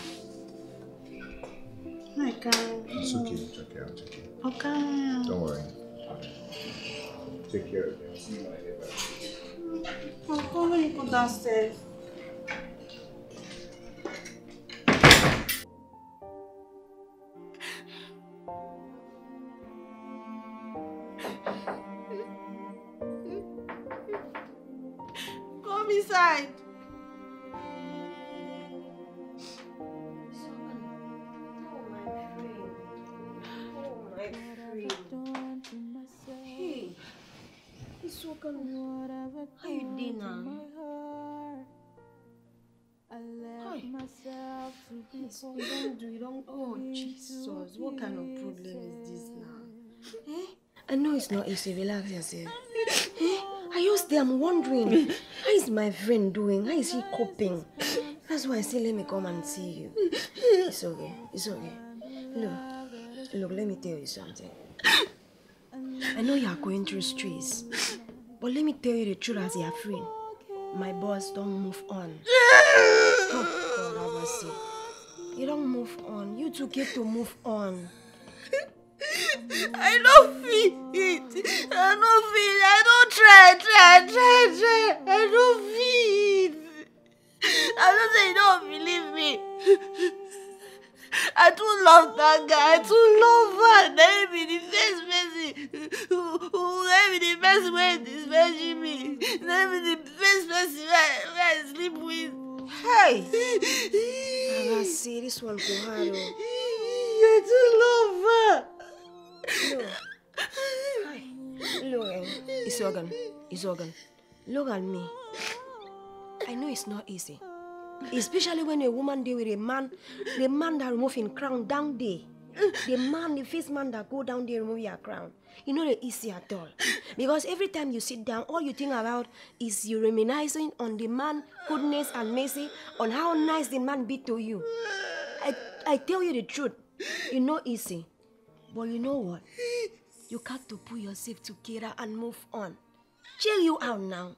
My God. It's okay, it's okay, I'll take it. Okay. Don't worry. Take care of you. I'll see you when I get back. I'll call when you go downstairs. What kind of problem is this now? Eh? I know it's not easy. Relax yourself. Eh? I just there. I'm wondering, how is my friend doing? How is he coping? That's why I say, let me come and see you. It's okay. It's okay. Look, let me tell you something. I know you are going through stress, but let me tell you the truth as your friend. My boss don't move on. Oh, God, I was sick. You don't move on. You two get to move on. I don't feel it. I don't feel it. I don't try. I don't feel it. I don't say you don't believe me. I too love that guy. I too love her. Let me be the first person. Let me be the best way to measure me. Let me be the first person I sleep with. Hey! I see this one go hard. You're too lover. Look. Hi. Look, it's organ. Look at me. I know it's not easy. Especially when a woman deal with a man, the man that remove his crown down there. The first man that go down there remove your crown. You know the easy at all. Because every time you sit down, all you think about is you reminiscing on the man's goodness and mercy, on how nice the man be to you. I tell you the truth, you know easy. But you know what? You got to put yourself together and move on. Chill you out now.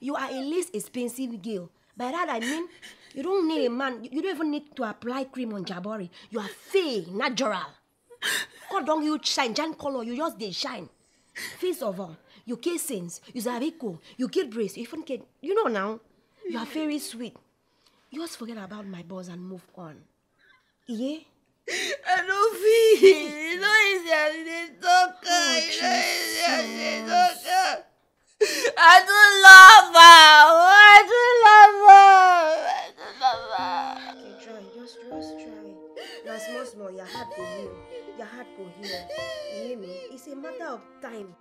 You are a least expensive girl. By that I mean, you don't need a man. You don't even need to apply cream on Jabari. You are fair, natural. God don't you shine, giant color, you just they shine. First of all, you get sense, you zabiko, you get brace, you even get, you know now, you are very sweet. You just forget about my boss and move on. Yeah? I don't feel it. You know it's as they talk. I don't love her. Once more, your heart go heal. Your heart go heal. You hear me? It's a matter of time.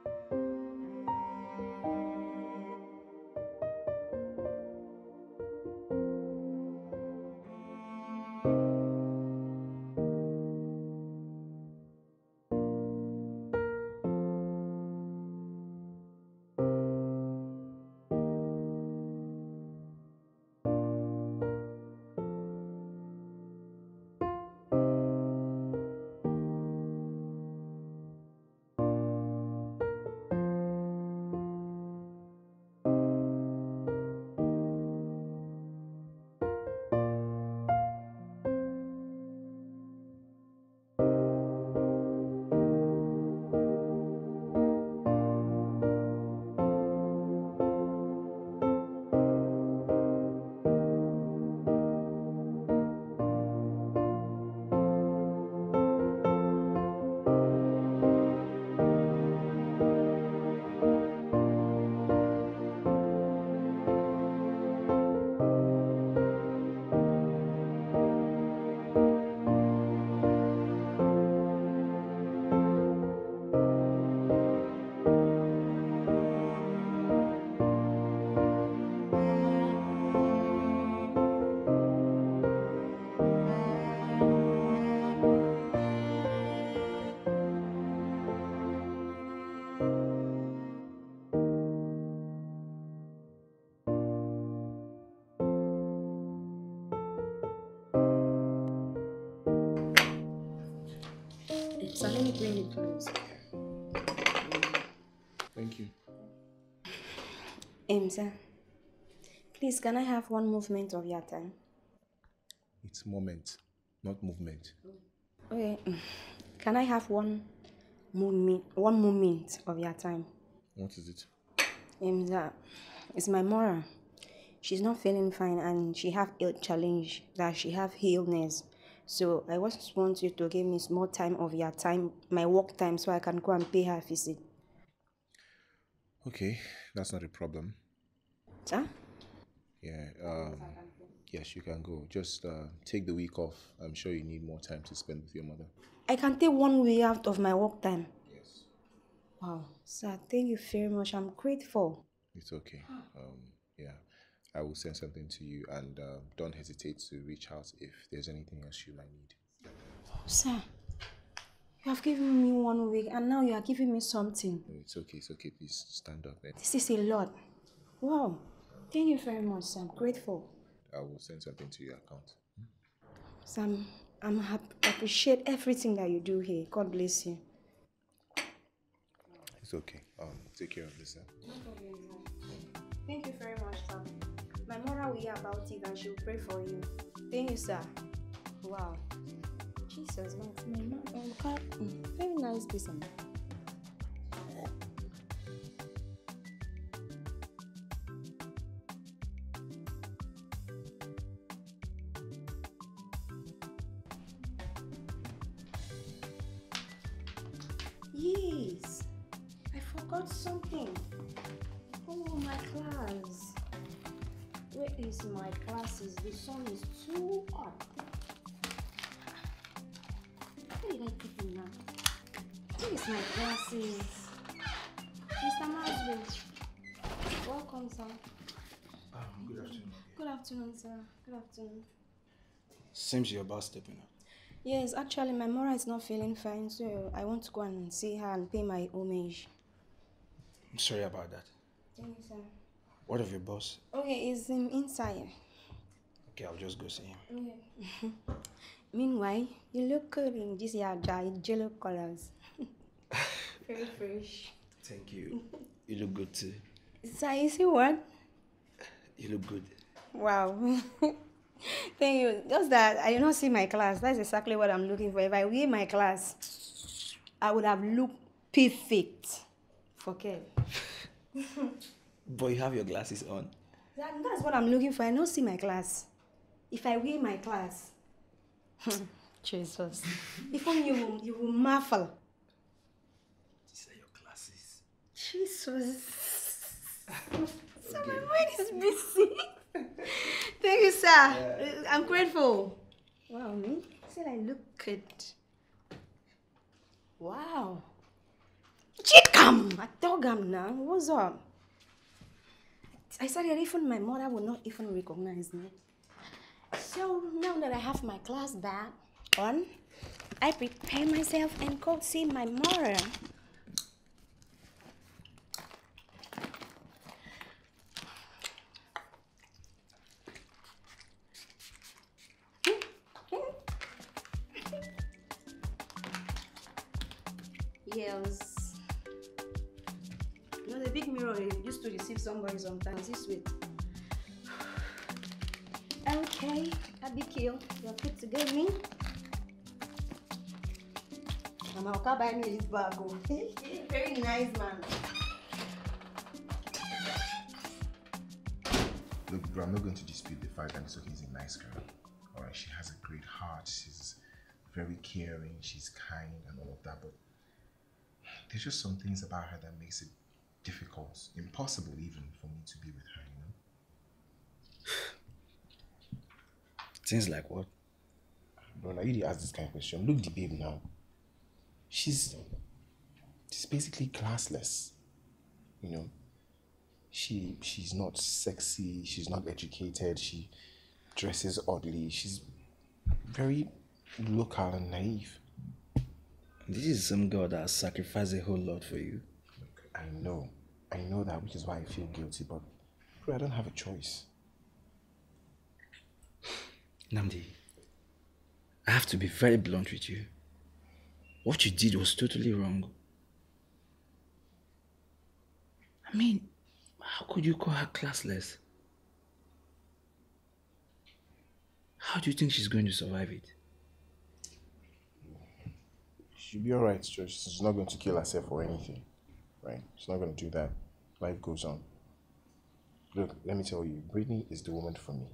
bring it closer. Thank you. Imza, please, can I have one movement of your time? It's moment, not movement. Okay. Can I have one moment of your time? What is it? Imza, it's my mother. She's not feeling fine and she have health challenge, that she have illness. So I just want you to give me more time of your time, my work time, so I can go and pay her a visit. Okay, that's not a problem. Sir? Yeah, yes, you can go. Just take the week off. I'm sure you need more time to spend with your mother. I can take one week out of my work time. Yes. Wow, sir, thank you very much. I'm grateful. It's okay. Yeah, I will send something to you, and don't hesitate to reach out if there's anything else you might need. Sir, you have given me 1 week and now you are giving me something. No, it's okay, please stand up. Then. This is a lot. Wow, thank you very much, sir. I'm grateful. I will send something to your account. Sir, I'm happy. I appreciate everything that you do here. God bless you. It's okay. Take care of this, sir. No problem, sir. Thank you very much, sir. My mother will hear about it and she'll pray for you. Thank you, sir. Wow. Jesus, my mom. Very nice person. Yes, I forgot something. Oh, my class. Where is my glasses? The sun is too hot. Where did I keep them now? Where is my glasses? Mr. Maswell, welcome, sir. Good afternoon. Good afternoon, sir. Good afternoon. Seems you're about stepping up. Yes, actually, my mother is not feeling fine, so I want to go and see her and pay my homage. I'm sorry about that. Thank you, sir. What of your boss? Okay, he's inside. Okay, I'll just go see him. Okay. Meanwhile, you look good in these yellow colors. Very fresh. Thank you. You look good too. Sir, you see what? You look good. Wow. Thank you. Just that I did not see my class. That's exactly what I'm looking for. If I wear my class, I would have looked perfect. Forget. But you have your glasses on. That's what I'm looking for. I don't see my class. If I wear my class. Jesus. If only you will marvel. These are your glasses. Jesus. So okay. My mind is busy. Thank you, sir. Yeah. I'm grateful. Wow, me? I said I look good. Wow. Chickam! I dog him now. What's up? I said that even my mother would not even recognize me. So now that I have my glass back on, I prepare myself and go see my mother. Yes. You know, the big mirror used to receive somebody sometimes. It's sweet. Okay, Abigail, you're fit to get me. I'm going to buy me this bag. Very nice, man. Look, bro, I'm not going to dispute the fact that Nisoki is a nice girl. Alright, she has a great heart. She's very caring. She's kind and all of that, but there's just some things about her that makes it difficult, impossible even, for me to be with her, you know? Things like what? Bro, now you didn't ask this kind of question. Look the babe now. She's basically classless, you know? She's not sexy, she's not educated, she dresses oddly, she's very local and naive. This is some girl that sacrificed a whole lot for you. Look, I know that, which is why I feel guilty, but bro, I don't have a choice. Nnamdi, I have to be very blunt with you. What you did was totally wrong. I mean, how could you call her classless? How do you think she's going to survive it? She'll be alright, George. She's not going to kill herself or anything, right? She's not going to do that. Life goes on. Look, let me tell you, Brittany is the woman for me,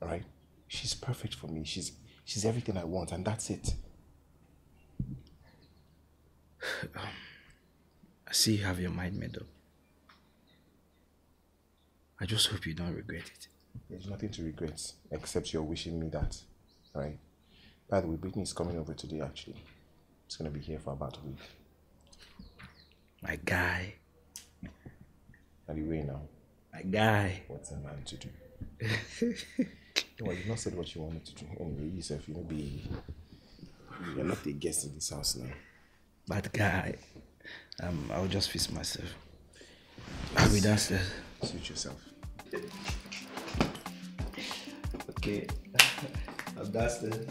alright? She's perfect for me. She's everything I want, and that's it. I see you have your mind made up. I just hope you don't regret it. There's nothing to regret, except you're wishing me that, right? By the way, Brittany is coming over today, actually. She's going to be here for about a week. My guy. Are you away now? My guy. What's a man to do? Well, you've not said what you wanted to do. Anyway, yourself, you're not the guest in this house now. Bad guy. I'll just fix myself. I'll be downstairs. Suit yourself. Okay. I'm downstairs.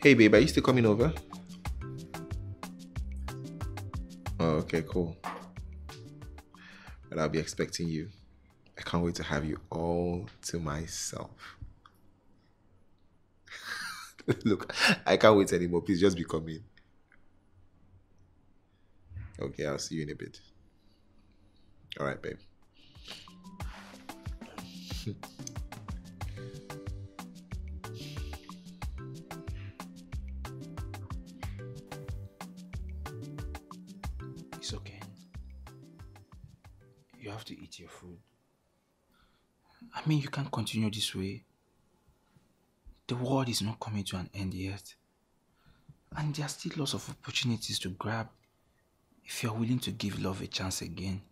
Hey, babe, are you still coming over? Oh, okay, cool. But I'll be expecting you. I can't wait to have you all to myself. Look, I can't wait anymore. Please just be coming. Okay, I'll see you in a bit. All right, babe. It's okay. You have to eat your food. I mean, you can't continue this way. The world is not coming to an end yet. And there are still lots of opportunities to grab if you're willing to give love a chance again.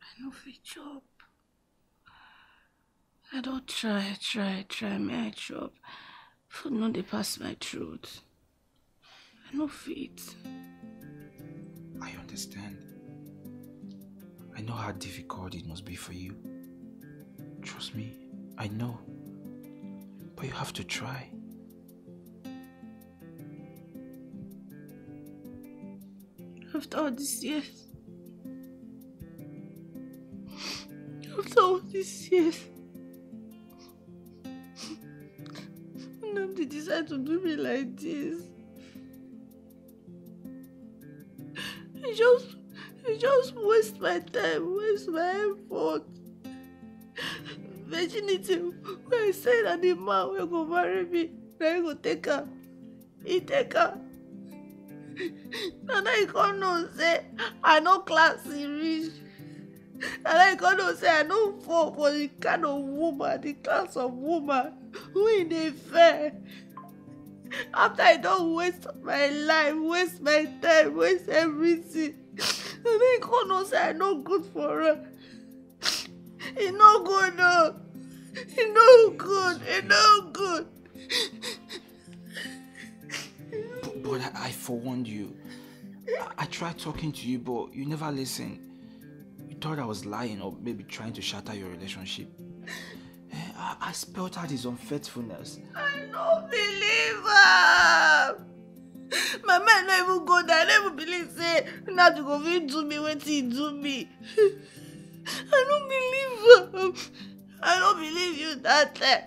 I know for a job. I don't try, may I chop. Food no dey pass my throat. I know for it. I understand. I know how difficult it must be for you. Trust me, I know. But you have to try. After all these years. After all these years. When they decide to do me like this. I just waste my time, waste my effort. Virginity, when I say that the man will go marry me, then he will take her. He take her. Now he come know say I no classy rich. Now he come know say I no fall for the kind of woman, the class of woman who in the fair. After I don't waste my life, waste my time, waste everything. And then God knows I no good for her. It's no good, no. It's no good. It's no good. But I forewarned you. I tried talking to you, but you never listened. You thought I was lying or maybe trying to shatter your relationship. I spelled out his unfaithfulness. I don't believe her. My man no even go there. I never believe say now to go fit do me when he do me. I don't believe. I don't believe you that time.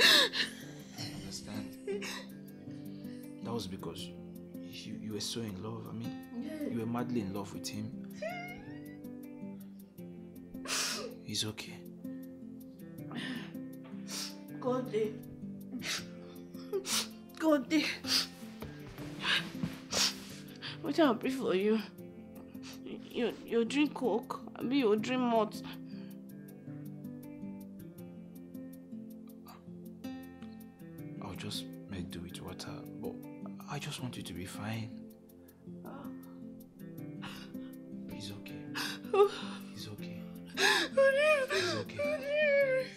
I understand. That was because you were so in love. I mean, you were madly in love with him. It's okay. God day. What I'll pray for you? You drink coke, maybe you drink malt. I'll just make do with water, but I just want you to be fine. It's okay. It's okay. It's okay.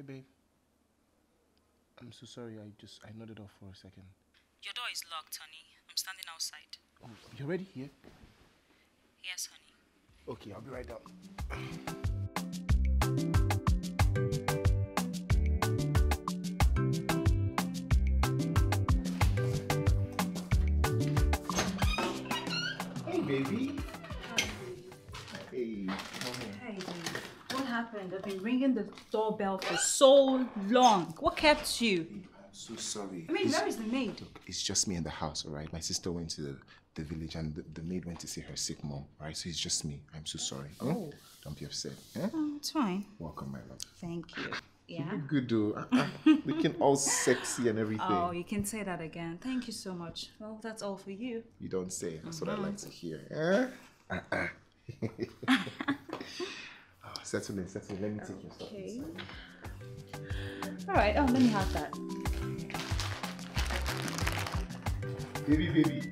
Hey, babe. I'm so sorry. I nodded off for a second. Your door is locked, honey. I'm standing outside. Oh, you're ready here? Yes, honey. Okay, I'll be right down. Hey, baby. Hey, come here. Hey, baby. What happened? I've been ringing the doorbell for so long. What kept you? I'm so sorry. I mean, where is the maid? Look, it's just me in the house, all right? My sister went to the village and the maid went to see her sick mom, all right? So it's just me. I'm so sorry. Oh. Oh. Don't be upset. Eh? Oh, it's fine. Welcome, my love. Thank you. Yeah. You look good, though. Looking all sexy and everything. Oh, you can say that again. Thank you so much. Well, that's all for you. You don't say it. That's what I like to hear. Eh? Oh, settle in, settle in. Let me take your stuff. Okay. All right. Oh, let me have that. Baby, baby.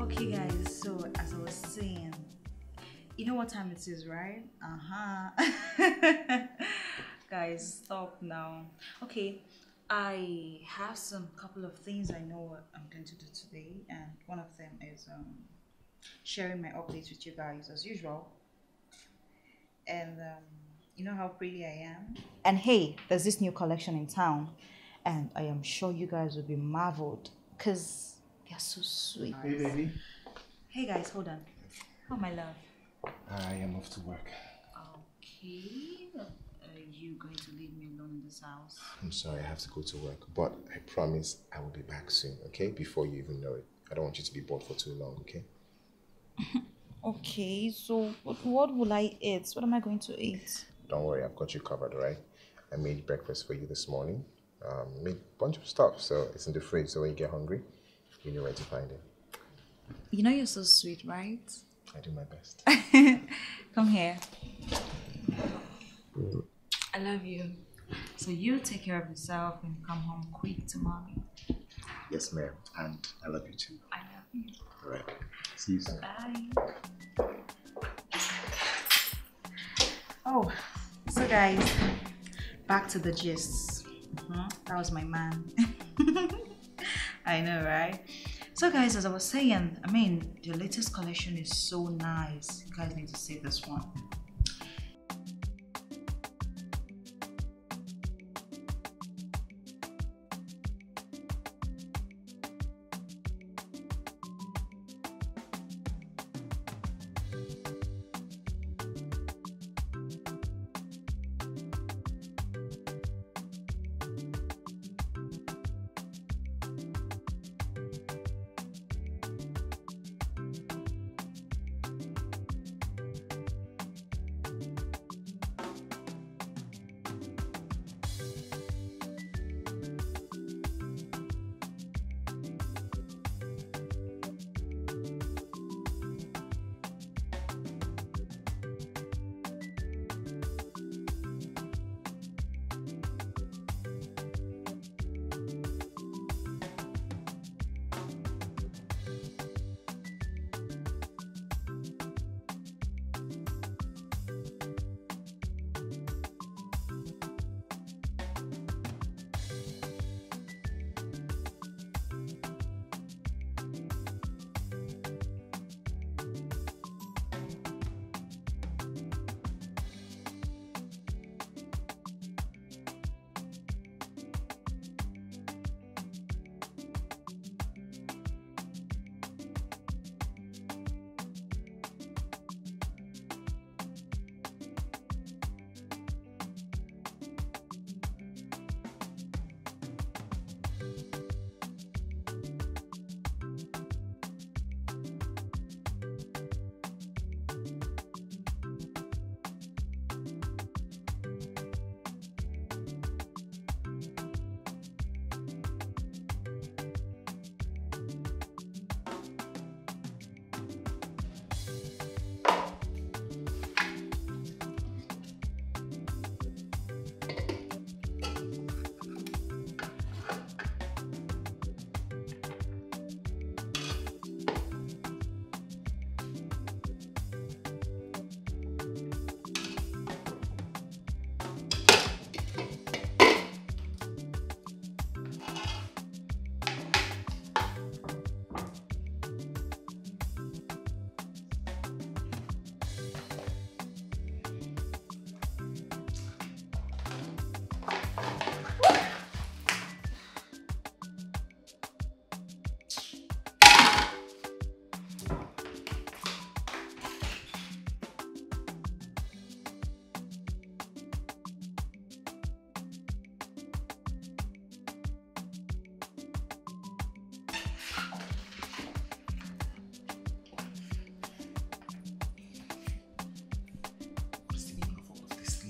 Okay, guys, so as I was saying, you know what time it is, right? Guys, stop now. Okay, I have some couple of things I know what I'm going to do today, and one of them is sharing my updates with you guys as usual. And you know how pretty I am. And hey, there's this new collection in town, and I am sure you guys will be marveled because they are so sweet. Hey, baby. Hey, guys, hold on. Oh, my love. I am off to work. Okay. Are you going to leave me alone in this house? I'm sorry, I have to go to work. But I promise I will be back soon, okay? Before you even know it. I don't want you to be bored for too long, okay? Okay, so what will I eat? What am I going to eat? Don't worry, I've got you covered, right? I made breakfast for you this morning. Made a bunch of stuff, so it's in the fridge, so when you get hungry, you know where to find it. You know you're so sweet, right? I do my best. Come here. I love you. So you take care of yourself and come home quick to mommy. Yes, ma'am. And I love you too. I love you. All right. See you soon. Bye. Oh, so guys, back to the gist. That was my man. I know, right? So guys, as I was saying, I mean, the latest collection is so nice. You guys need to see this one.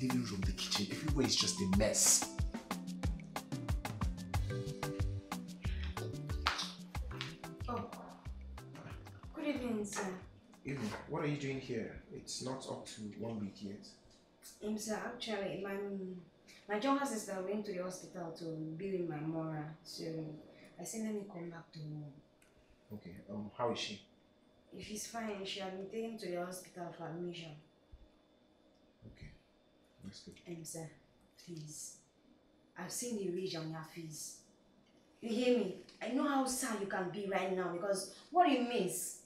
the living room, the kitchen, everywhere is just a mess. Oh, good evening, sir. Evening. What are you doing here? It's not up to 1 week yet. Sir, actually, my younger sister went to the hospital to be with my mother, so I said let me come back to home. Okay, how is she? If she's fine, she had been taken to the hospital for admission. Okay, that's good. Sir, please, I've seen the rage on your face. You hear me? I know how sad you can be right now because what it means.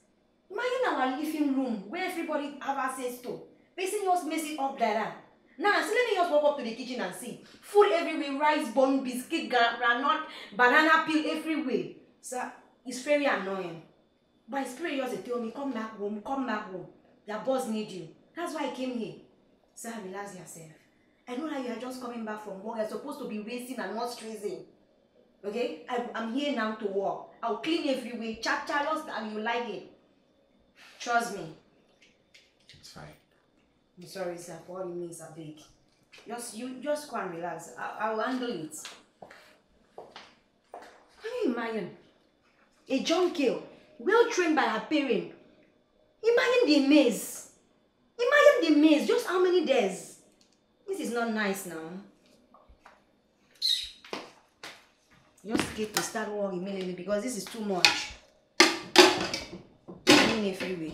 Imagine our living room where everybody have access to. Basically, just mess it up like that. Now, so let me just walk up to the kitchen and see. Food everywhere, rice, bun, biscuit, granite, banana peel everywhere. So it's very annoying. But it's spirit just tell me, come back home, come back home. Your boss need you. That's why I came here. Sir, relax yourself. I know that you are just coming back from work. You're supposed to be wasting and not stressing. Okay? I'm here now to work. I'll clean everywhere, chat, just and you like it. Trust me. It's fine. I'm sorry, sir, for all it means are big. Just go and relax. I'll handle it. Can you imagine? A junkie, well trained by her parent. Imagine the maze. Imagine the maze. Just how many days? This is not nice now. Just get to start work immediately because this is too much. In every way.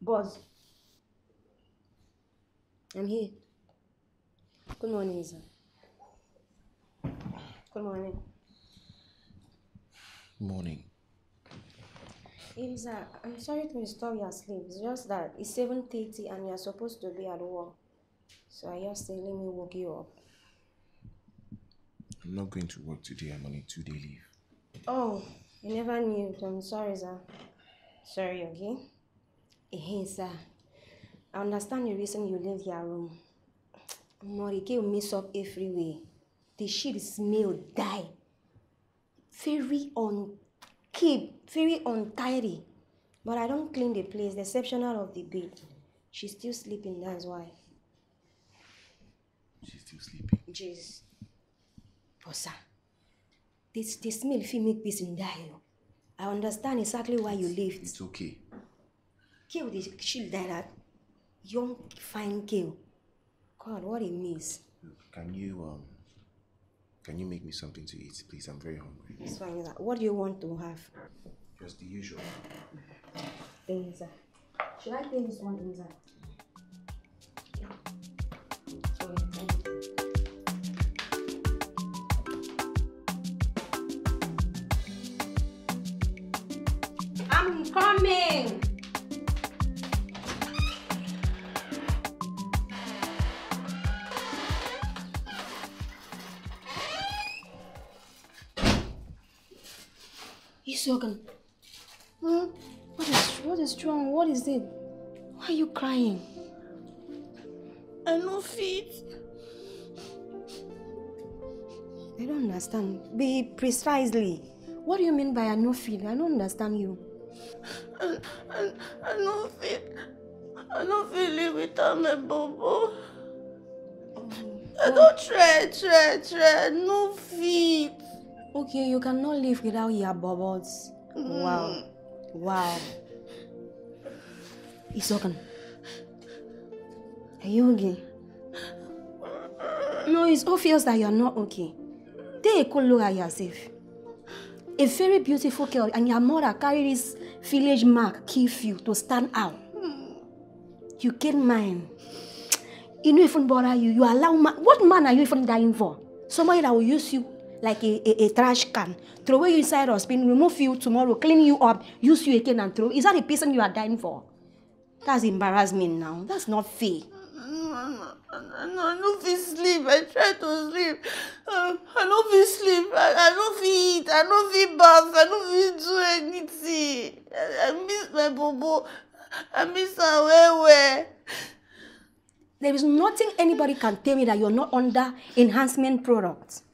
Boss. I'm here. Good morning, sir. Good morning. Morning. Sir, I'm sorry to disturb your sleep. It's just that it's 7:30 and you're supposed to be at work. So I just say, let me wake you up. I'm not going to work today. I'm on a 2-day leave. Oh, you never knew. I'm sorry, sir. Sorry, okay? Hey, sir. I understand the reason you leave your room. Morike will mess up everywhere. The shit smell die. Very untidy. But I don't clean the place, the exception of the bed. She's still sleeping, that's why. She's still sleeping? Jeez. But sir, the smell feel make this in die. I understand exactly why you left. It's okay. Kill the shield like that. Young, fine girl. God, what a mess. Can you Can you make me something to eat, please? I'm very hungry. It's fine with that. What do you want to have? Just the usual. Inza. Should I pay this one, Inza? I'm coming! Isogan, what is wrong? What is it? Why are you crying? I no fit. I don't understand. Be precisely. What do you mean by I no fit? I don't understand you. I no fit. I no fit live without my bobo. I don't try. No fit. Okay, you cannot live without your bubbles. Wow. It's okay. Are you okay? No, it's obvious that you're not okay. Take a good look at yourself. A very beautiful girl and your mother carry this village mark, give you to stand out. You get mine. You don't even bother you. You allow man. What man are you even dying for? Somebody that will use you like a trash can, throw you inside or spin, remove you tomorrow, clean you up, use you again and throw. Is that the person you are dying for? That's embarrassment now. That's not fair. I don't feel sleep. I try to sleep. I don't feel sleep. I don't feel eat. I don't feel bath. I don't feel do anything. I miss my bobo. I miss her where. There is nothing anybody can tell me that you're not under enhancement products.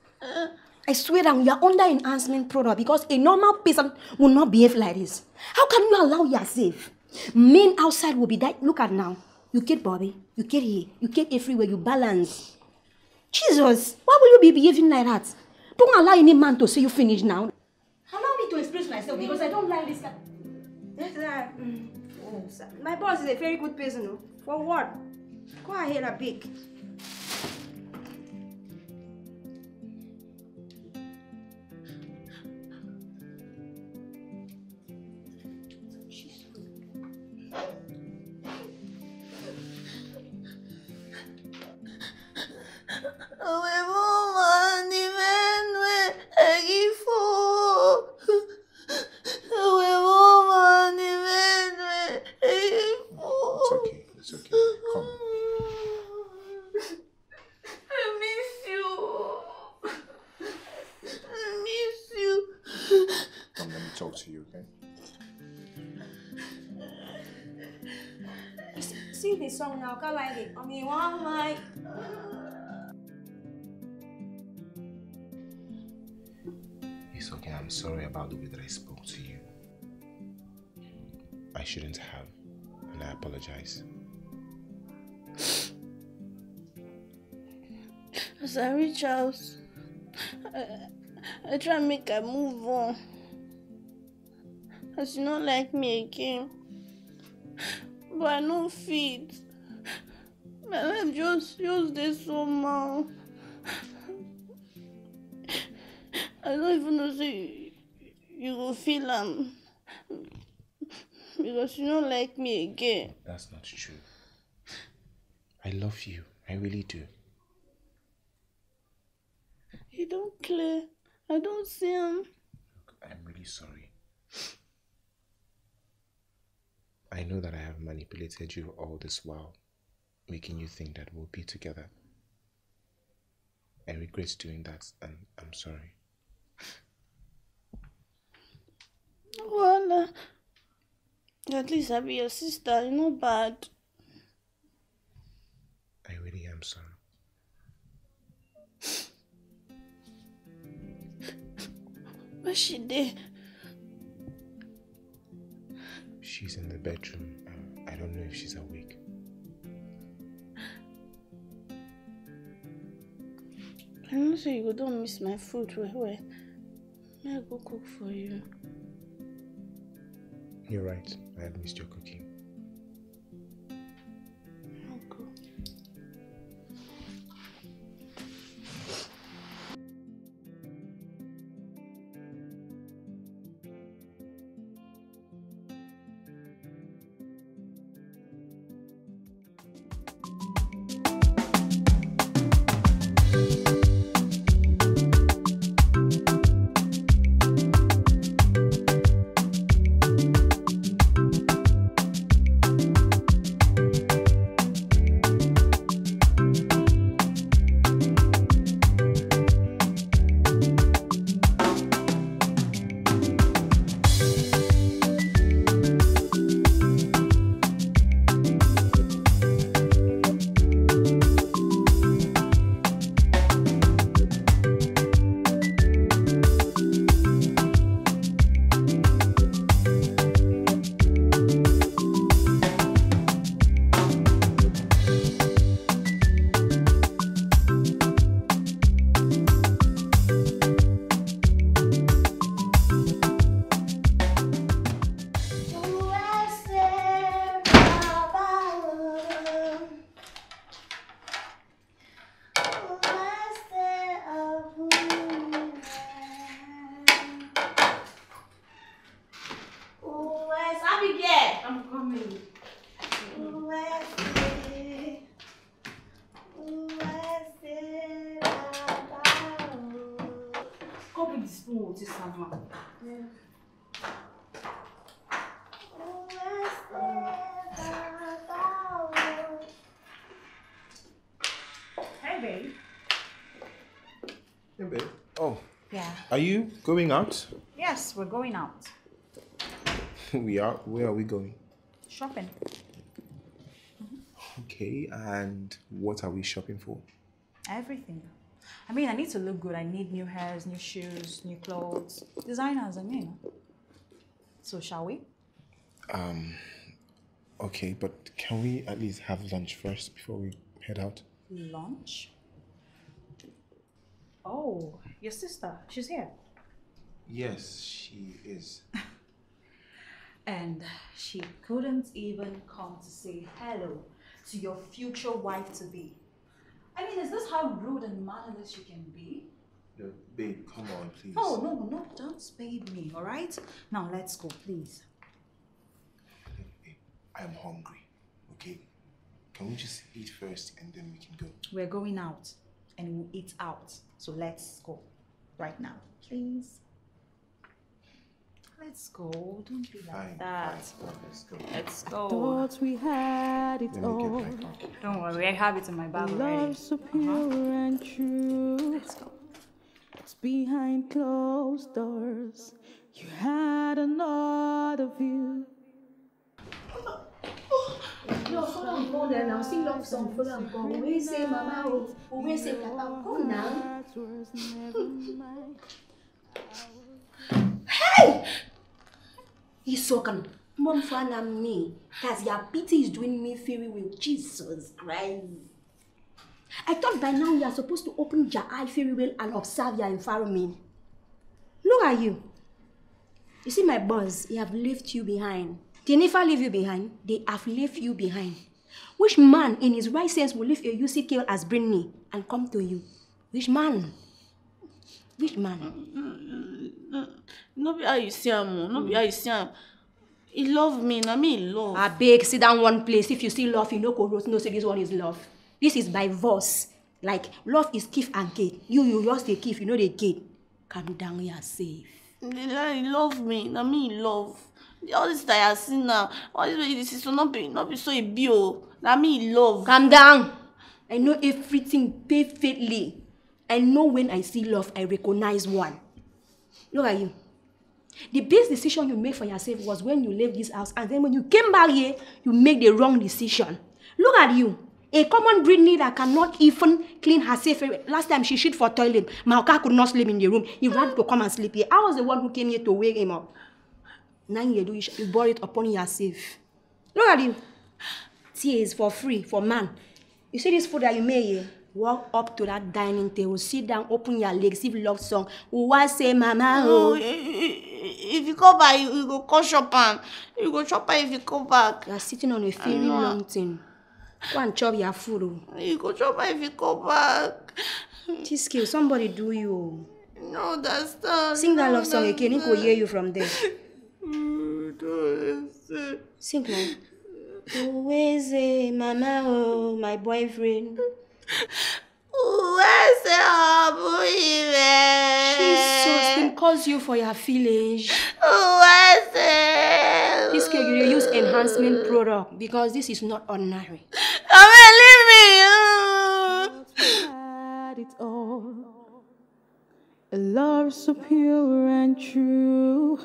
I swear that you are under enhancement product because a normal person will not behave like this. How can you allow yourself? Men outside will be that. Look at now. You get Bobby, you get here, you get everywhere, you balance. Jesus, why will you be behaving like that? Don't allow any man to see you finish now. Allow me to express myself because I don't like this guy. My boss is a very good person. No? For what? Go ahead a bit. It's okay. Come. I miss you. Come, let me talk to you, okay? Sing this song now, go like it. I mean, one like. It's okay, I'm sorry about the way that I spoke to you. I shouldn't have, and I apologize. As I reach out, I try to make a move on. As you don't like me again. But I no fit. My life just this so mal. I don't even know say you will feel because you don't like me again. That's not true. I love you. I really do. You don't clear. I don't see him. Look, I'm really sorry. I know that I have manipulated you all this while, making you think that we'll be together. I regret doing that and I'm sorry. Well, at least I'll be your sister, you know, bad. I really am sorry. What she did? She's in the bedroom. I don't know if she's awake. I'm not sure you don't miss my food. Wait. I'll go cook for you. You're right. I have missed your cooking. 父母之心啊。嗯。Hey, babe. Hey, babe. Oh. Yeah. Are you going out? Yes, we're going out. We are. Where are we going? Shopping. Okay, and what are we shopping for? Everything. I mean, I need to look good. I need new hairs, new shoes, new clothes. Designers, I mean. So, shall we? Okay, but can we at least have lunch first before we head out? Lunch? Oh, your sister. She's here. Yes, she is. And she couldn't even come to say hello to your future wife-to-be. I mean, is this how rude and mannerless you can be? Yeah, babe, come on, please. Oh, no, don't spade me, all right? Now, let's go, please. Look, babe, I'm hungry, okay? Can we just eat first and then we can go? We're going out and we'll eat out. So let's go right now, please. Let's go. Don't be like that. Fine. Let's go. Let's go. I thought we had it all. Don't worry, I have it in my bag already. Love so pure and true. Let's go. It's behind closed doors. You had another view. No, Fulham, go there now. Sing love song, Fulham, go. We say Mama, we say Papa, go now. Hey! Isokan, mom fana me, cause your pity is doing me fury with Jesus Christ. I thought by now you are supposed to open your eye very well and observe your environment. Look at you. You see my boys, they have left you behind. They never leave you behind, they have left you behind. Which man in his right sense will leave a UC girl as Brittany and come to you? Which man? Which man? No be how you see him. No be how you see him. He love me, not me in love. I beg, sit down one place. If you see love, you know Koros, no say this one is love. This is by verse. Like, love is gift and gate. You just the gift, you know the gate. Come down, you are safe. He love me, not me in love. All this that I see now, all this is not be so a bio. Not me in love. Calm down. I know everything perfectly. I know when I see love, I recognize one. Look at you. The best decision you made for yourself was when you left this house, and then when you came back here, you made the wrong decision. Look at you. A common Brittany that cannot even clean herself. Last time she shit for toilet, Maoka could not sleep in the room. He ran to come and sleep here. I was the one who came here to wake him up. Now you bore it upon yourself. Look at you. Tears for free, for man. You see this food that you made here? Walk up to that dining table, sit down, open your legs, sing love song. What say, Mama? Oh, if you go back, you go call shopper. You go shopper if you come back. You are sitting on a very long thing. Go and chop your food. You go shopper if you come back. This kill, somebody do you. No, that's not. Sing that love song again. He could hear you from there. Sing now. What say, Mama? Oh, my boyfriend. Jesus can cause you for your village. This girl, you use enhancement product because this is not ordinary. I'm leaving you. A love so pure and true.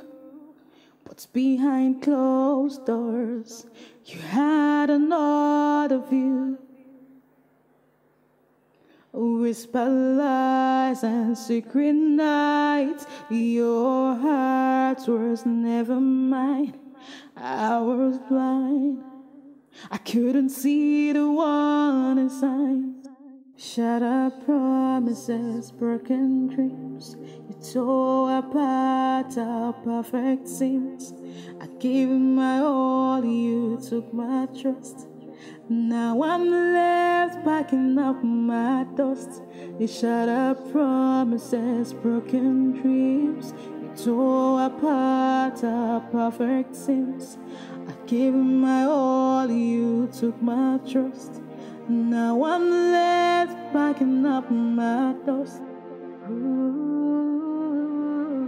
What's behind closed doors? You had another view. Whisper lies and secret nights. Your heart was never mine. I was blind. I couldn't see the one inside. Shattered promises, broken dreams. You tore apart our perfect scenes. I gave my all, you took my trust. Now I'm left packing up my dust. You shut up promises, broken dreams. You tore apart our perfect sins. I gave my all, you took my trust. Now I'm left packing up my dust. Ooh.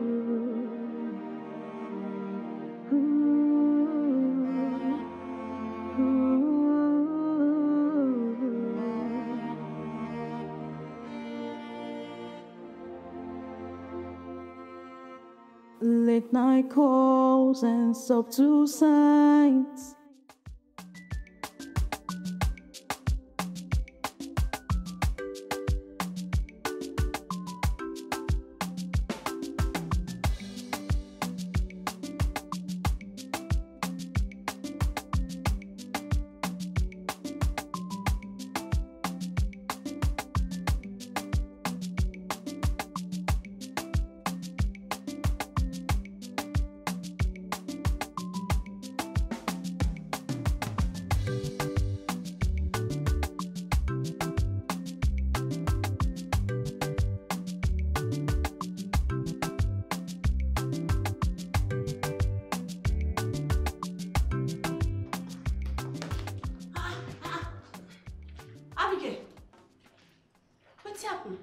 Late night calls and subtle signs. What happened?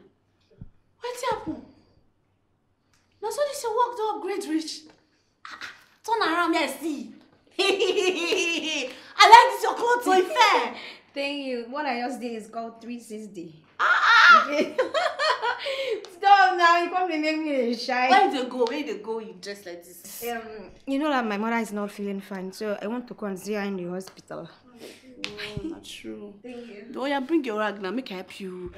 Now so this your work don't upgrade rich. Turn around here, see. I like this your clothes so fair. Thank you. What I just did is called 360. Stop now, you probably make me shy. Where they go, you dress like this. You know that my mother is not feeling fine, so I want to consider her in the hospital. No, not true. Thank you. Oh yeah, bring your rag now. Make I help you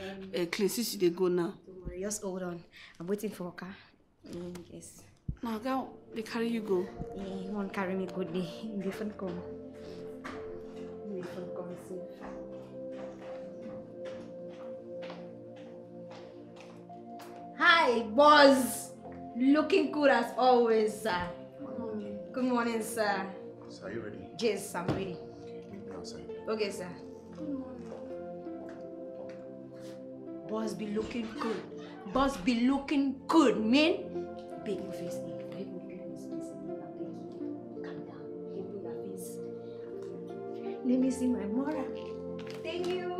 clean since they go now. Don't worry, just hold on. I'm waiting for a car. Yes. Now, girl, they carry you go. Yeah, you won't carry me good day. Different come. Different come see. Hi, boss. Looking good as always, sir. Good morning, sir. So are you ready? Yes, I'm ready. Sorry. Okay, sir. Boss be looking good. Boss be looking good, man. Beg your face, man. Calm down. Beg your face. Let me see my mother. Thank you.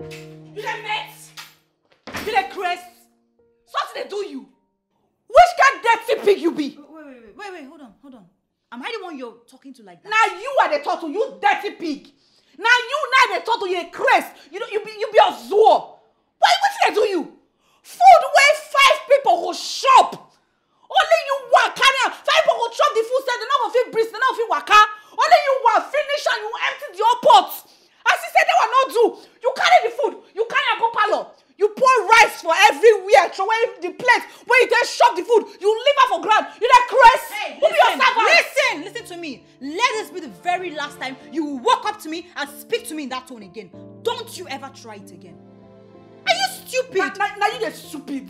You dey mate? You dey craze? Something they do you? Which kind of dirty pig you be? Wait, hold on. Am I the one you're talking to like that? Now you are the turtle, you dirty pig. Now the turtle, you're a craze. You be a zoo. What did they do you? Food where 5 people will shop. Only you work, can't 5 people will chop the food, said they're not going to feed breeze, they're not going to feed waka. Only you will finish and you empty the whole pot. As he said, they will not do. You carry the food, you carry a go parlor. You pour rice for everywhere, throw away the plate. When you then shop the food, you leave her for ground. You're like Chris. Hey, who be your servant? Listen to me. Let this be the very last time you walk up to me and speak to me in that tone again. Don't you ever try it again. Are you stupid? Now you the stupid.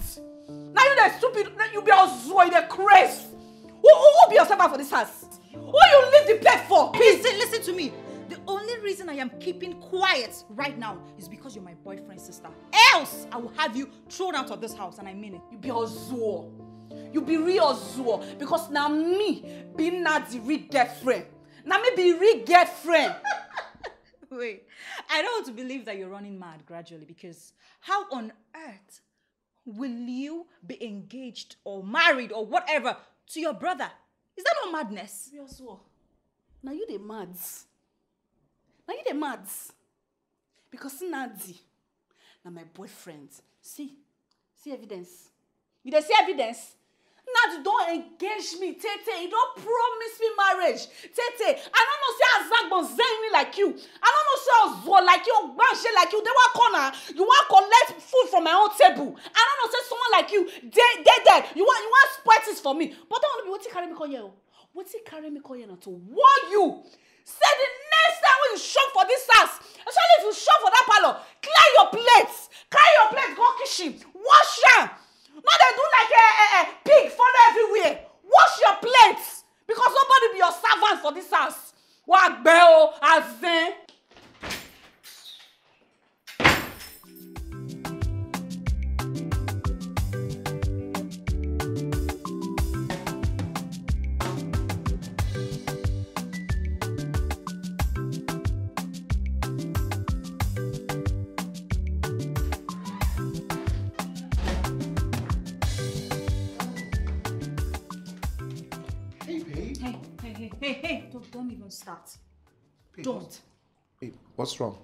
Now you the stupid. Now you be all zoid, the craze. Who be your servant for this house? Who you leave the plate for? Please listen to me. The only reason I am keeping quiet right now is because you're my boyfriend's sister. Else, I will have you thrown out of this house, and I mean it. You be Ozuo. You be real Ozuo. Because now me be not the real girlfriend. Now me be real girlfriend. Wait, I don't want to believe that you're running mad gradually, because how on earth will you be engaged or married or whatever to your brother? Is that not madness? Now you the mads. Now you the mads. Because Nadi, now my boyfriend, see evidence. You don't see evidence? Nadi don't engage me, Tete. You don't promise me marriage, Tete. I don't know say Azagbo Zeni like you. I don't know say Ozo like you, Banche like you. They want corner. You want collect food from my own table. I don't know say someone like you. They you want spoilers for me. But I want to be what you carry me call you now to warn you. Say the next time when you shop for this house, especially if you shop for that parlor, clear your plates. Carry your plates, go kitchen, wash them. No, they do like a pig follow everywhere. Wash your plates. Because nobody be your servant for this house. Wagbeo, Azen. Hey, don't even start. Babe, don't. Babe, what's wrong?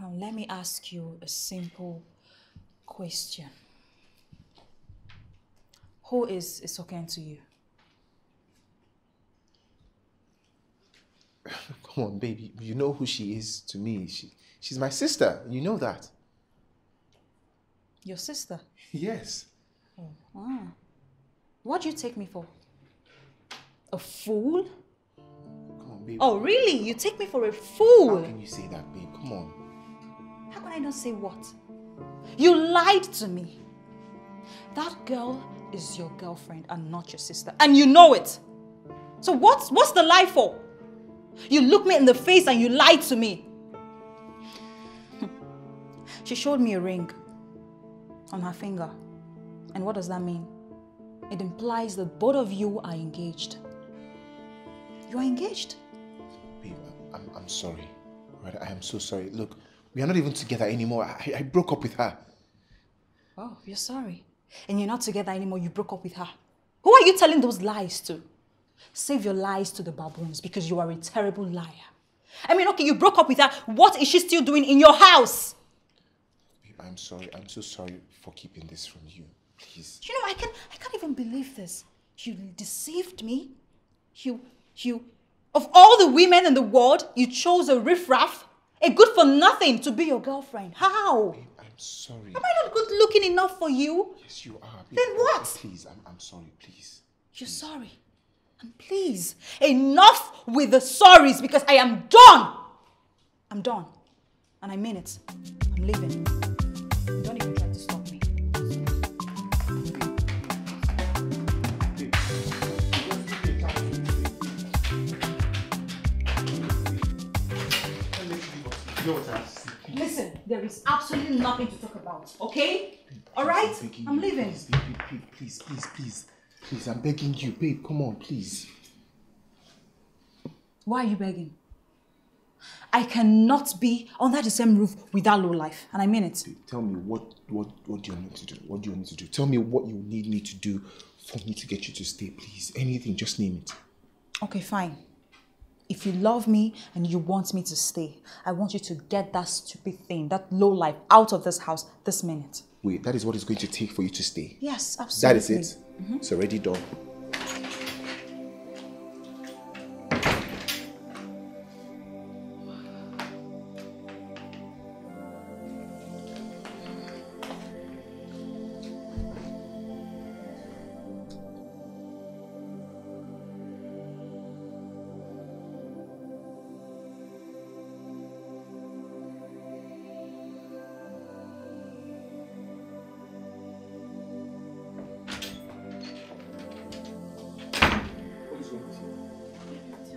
Now, let me ask you a simple question. Who is Isoken to you? Come on, baby. You know who she is to me. She's my sister. You know that. Your sister? Yes. Oh, wow. What do you take me for? A fool? Come on, babe. Oh, really? You take me for a fool? How can you say that, babe? Come on. How can I not say what? You lied to me. That girl is your girlfriend and not your sister. And you know it. So what's the lie for? You looked me in the face and you lied to me. She showed me a ring on her finger. And what does that mean? It implies that both of you are engaged. You are engaged. Babe, I'm sorry. Right? I am so sorry. Look, we are not even together anymore. I broke up with her. Oh, you're sorry. And you're not together anymore. You broke up with her. Who are you telling those lies to? Save your lies to the baboons, because you are a terrible liar. I mean, okay, you broke up with her. What is she still doing in your house? Babe, I'm sorry. I'm so sorry for keeping this from you. Please. You know, I can't even believe this. You deceived me. You, of all the women in the world, you chose a riffraff, a good-for-nothing, to be your girlfriend. How? Babe, I'm sorry. Am I not good-looking enough for you? Yes, you are. Babe. Then what? Please, I'm sorry, please. You're sorry. And please, enough with the sorries, because I am done. I'm done. And I mean it. I'm leaving. Don't even try to stop. Listen, there is absolutely nothing to talk about, okay? All right? I'm leaving. Please, I'm begging you. Babe, come on, please. Why are you begging? I cannot be under the same roof with that low life, and I mean it. Tell me, what do you need to do? What do you want me to do? Tell me what you need me to do for me to get you to stay, please. Anything, just name it. Okay, fine. If you love me and you want me to stay, I want you to get that stupid thing, that low life, out of this house this minute. Wait, that is what it's going to take for you to stay? Yes, absolutely. That is it. Mm-hmm. It's already done.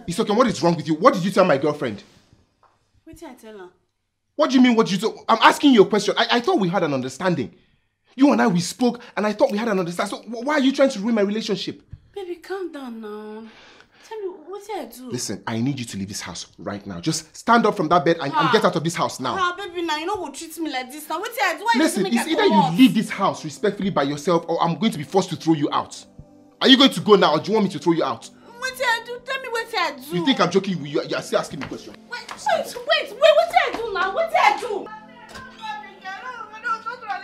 Isoken, what is wrong with you? What did you tell my girlfriend? What did I tell her? What do you mean, what you told? I'm asking you a question. I thought we had an understanding. You and I, we spoke, and I thought we had an understanding. So why are you trying to ruin my relationship? Baby, calm down now. Tell me, what did I do? Listen, I need you to leave this house right now. Just stand up from that bed and get out of this house now. Baby, now you know what treats me like this now. What did I do? Why listen, it's either you leave this house respectfully by yourself, or I'm going to be forced to throw you out. Are you going to go now, or do you want me to throw you out? What did I do? Tell me what did I do. You think I'm joking with you? You are still asking me questions. Wait. What did I do now? What did I do? You are still coming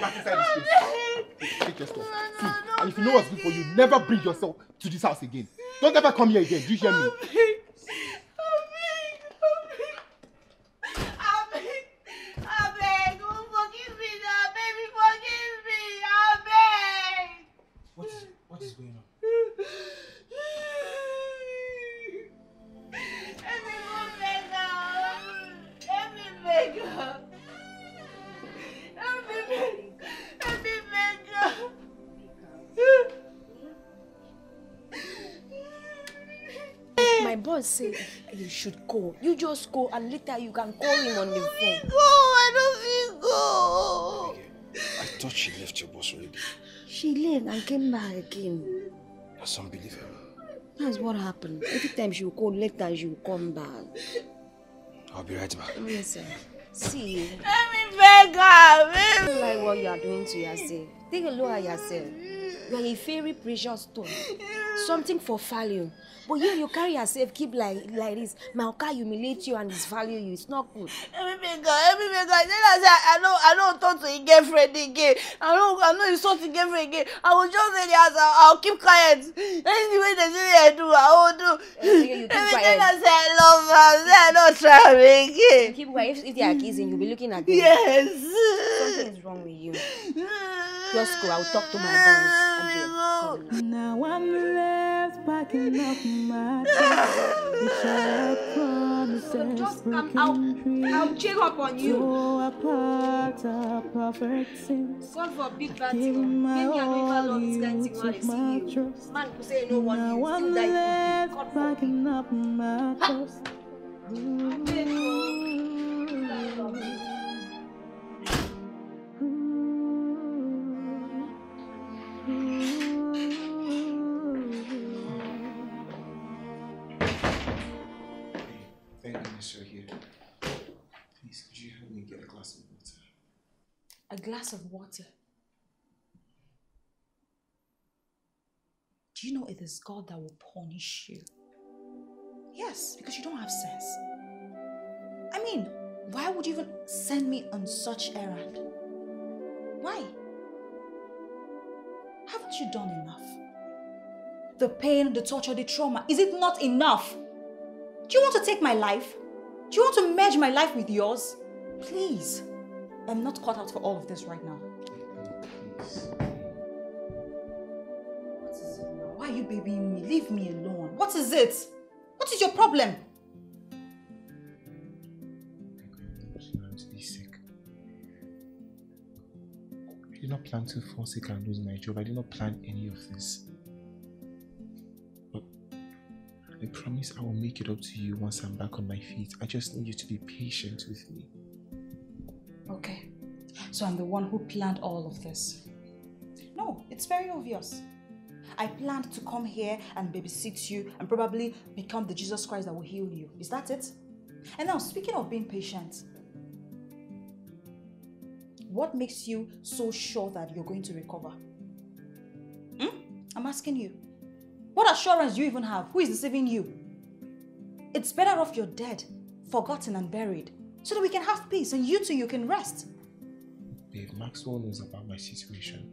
back inside this place. Take your stuff. And if you know what's good for you, never bring yourself to this house again. Don't ever come here again. Do you hear me? Say you should go. You just go, and later you can call him on the phone. Go, I don't go. I thought she left your boss already. She left and came back again. That's unbelievable. That's what happened. Every time she will call, later she will come back. I'll be right back. Yes, sir. See you. Let me beg her. I don't like what you are doing to yourself. Take a look at yourself. You are a very precious stone. Something for value. But here you carry yourself, keep like this. Malka humiliate you and disvalue you. It's not good. Every girl. I don't talk to a girlfriend again. I don't insult a girlfriend again. I will just say that I'll keep quiet. That's the way they say I do. I will do. Everything I say I love her. I don't try again. Keep quiet. If they are kissing, you'll be looking at them. Yes. Something is wrong with you. Just go. I'll talk to my boys. And now I'm left backing up my time. Just come out. I'll check up on you. God forbid that you maybe I never love this guy until I see you. Man could say no one you still die. God forbid. A glass of water. Do you know it is God that will punish you? Yes, because you don't have sense. I mean, why would you even send me on such errand? Why? Haven't you done enough? The pain, the torture, the trauma, is it not enough? Do you want to take my life? Do you want to merge my life with yours? Please. I'm not caught out for all of this right now. Please. What is it now? Why are you babying me? Leave me alone. What is it? What is your problem? I'm going to be sick. I did not plan to fall sick and lose my job. I did not plan any of this. But I promise I will make it up to you once I'm back on my feet. I just need you to be patient with me. Okay, so I'm the one who planned all of this. No, it's very obvious. I planned to come here and babysit you and probably become the Jesus Christ that will heal you. Is that it? And now, speaking of being patient, what makes you so sure that you're going to recover? I'm asking you. What assurance do you even have? Who is deceiving you? It's better off you're dead, forgotten and buried, so that we can have peace and you too, you can rest. Babe, Maxwell knows about my situation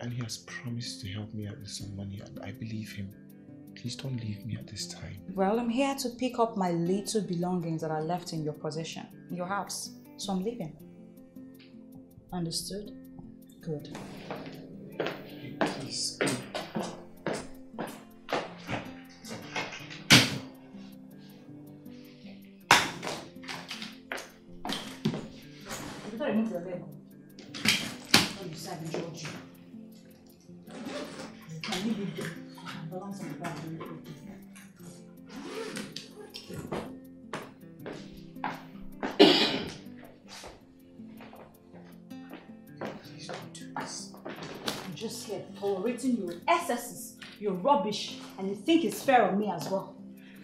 and he has promised to help me out with some money and I believe him. Please don't leave me at this time. Well, I'm here to pick up my little belongings that are left in your possession, in your house. So I'm leaving. Understood? Good. Please. Your excesses, your rubbish, and you think it's fair on me as well.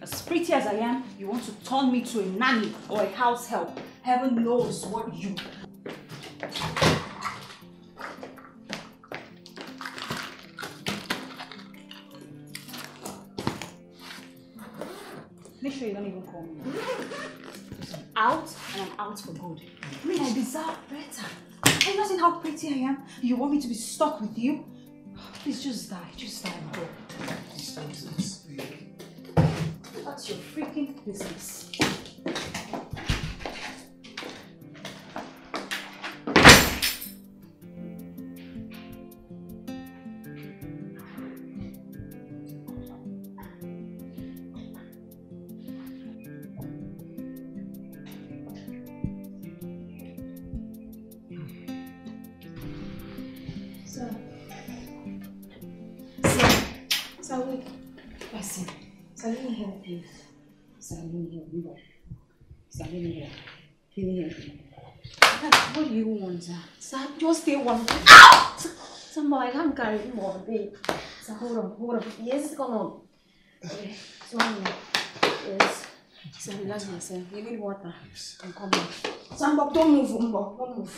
As pretty as I am, you want to turn me to a nanny or a house help. Heaven knows what you... Make sure you don't even call me. I'm out, and I'm out for good. I mean, I deserve better. Have you not seen how pretty I am? You want me to be stuck with you? Please just die, bro. That's your freaking business. What do you want, sir? Sir, just stay one. Ow! Somebody, I can't carry you more, babe. Sir, hold on, hold on. Yes, come on. Okay, so, yes. Sir, relax yourself. You need water. Yes. And come on. Somebody, don't move, Umbo. Don't move.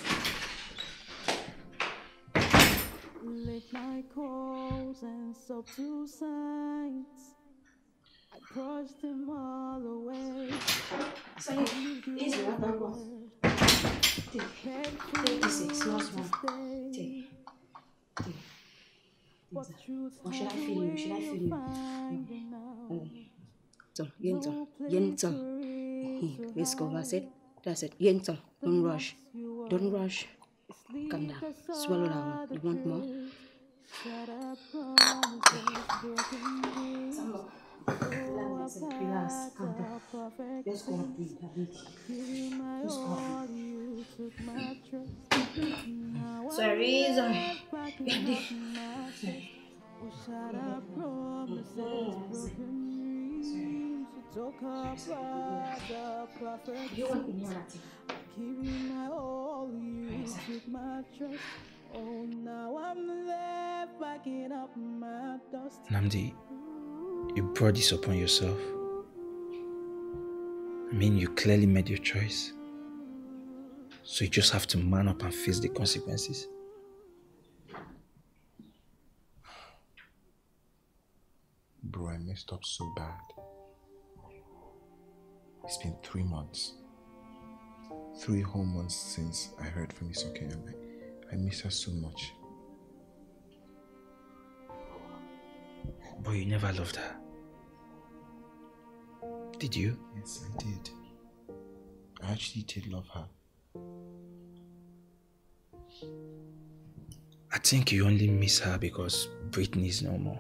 Late night calls and subtle signs. I brushed them all away. So here's your other one. Take this, it's not one. Take. Or should I feel you? Should I feel you? No. Yenton. Let's go, that's it. That's it. Yenton. Don't rush. Don't rush. Calm down. Swallow down. You want more? Some more. Relax, calm down. Let's go and breathe, let's go. Sorry. You want to be near that? Oh, now I'm there backing up my dust. Nnamdi, you brought this upon yourself. I mean, you clearly made your choice. So you just have to man up and face the consequences. Bro, I messed up so bad. It's been 3 months. 3 whole months since I heard from Miss Okene. I miss her so much. But you never loved her. Did you? Yes, I did. I actually did love her. I think you only miss her because Brittany is no more.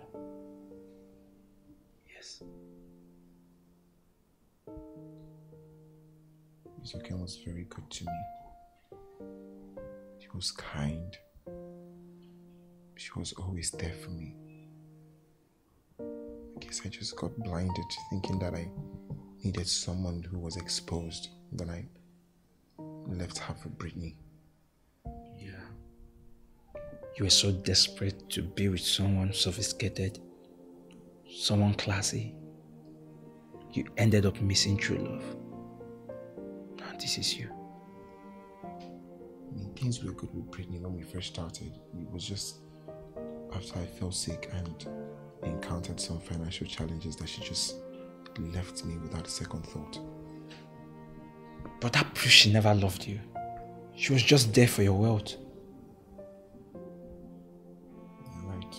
Yes. Miss Okene was very good to me. She was kind. She was always there for me. I guess I just got blinded thinking that I needed someone who was exposed. Then I left her for Brittany. Yeah. You were so desperate to be with someone sophisticated, someone classy. You ended up missing true love. Now this is you. I mean, things were good with Brittany when we first started. It was just after I fell sick and encountered some financial challenges that she just left me without a second thought. But that proves she never loved you. She was just there for your wealth. You're right.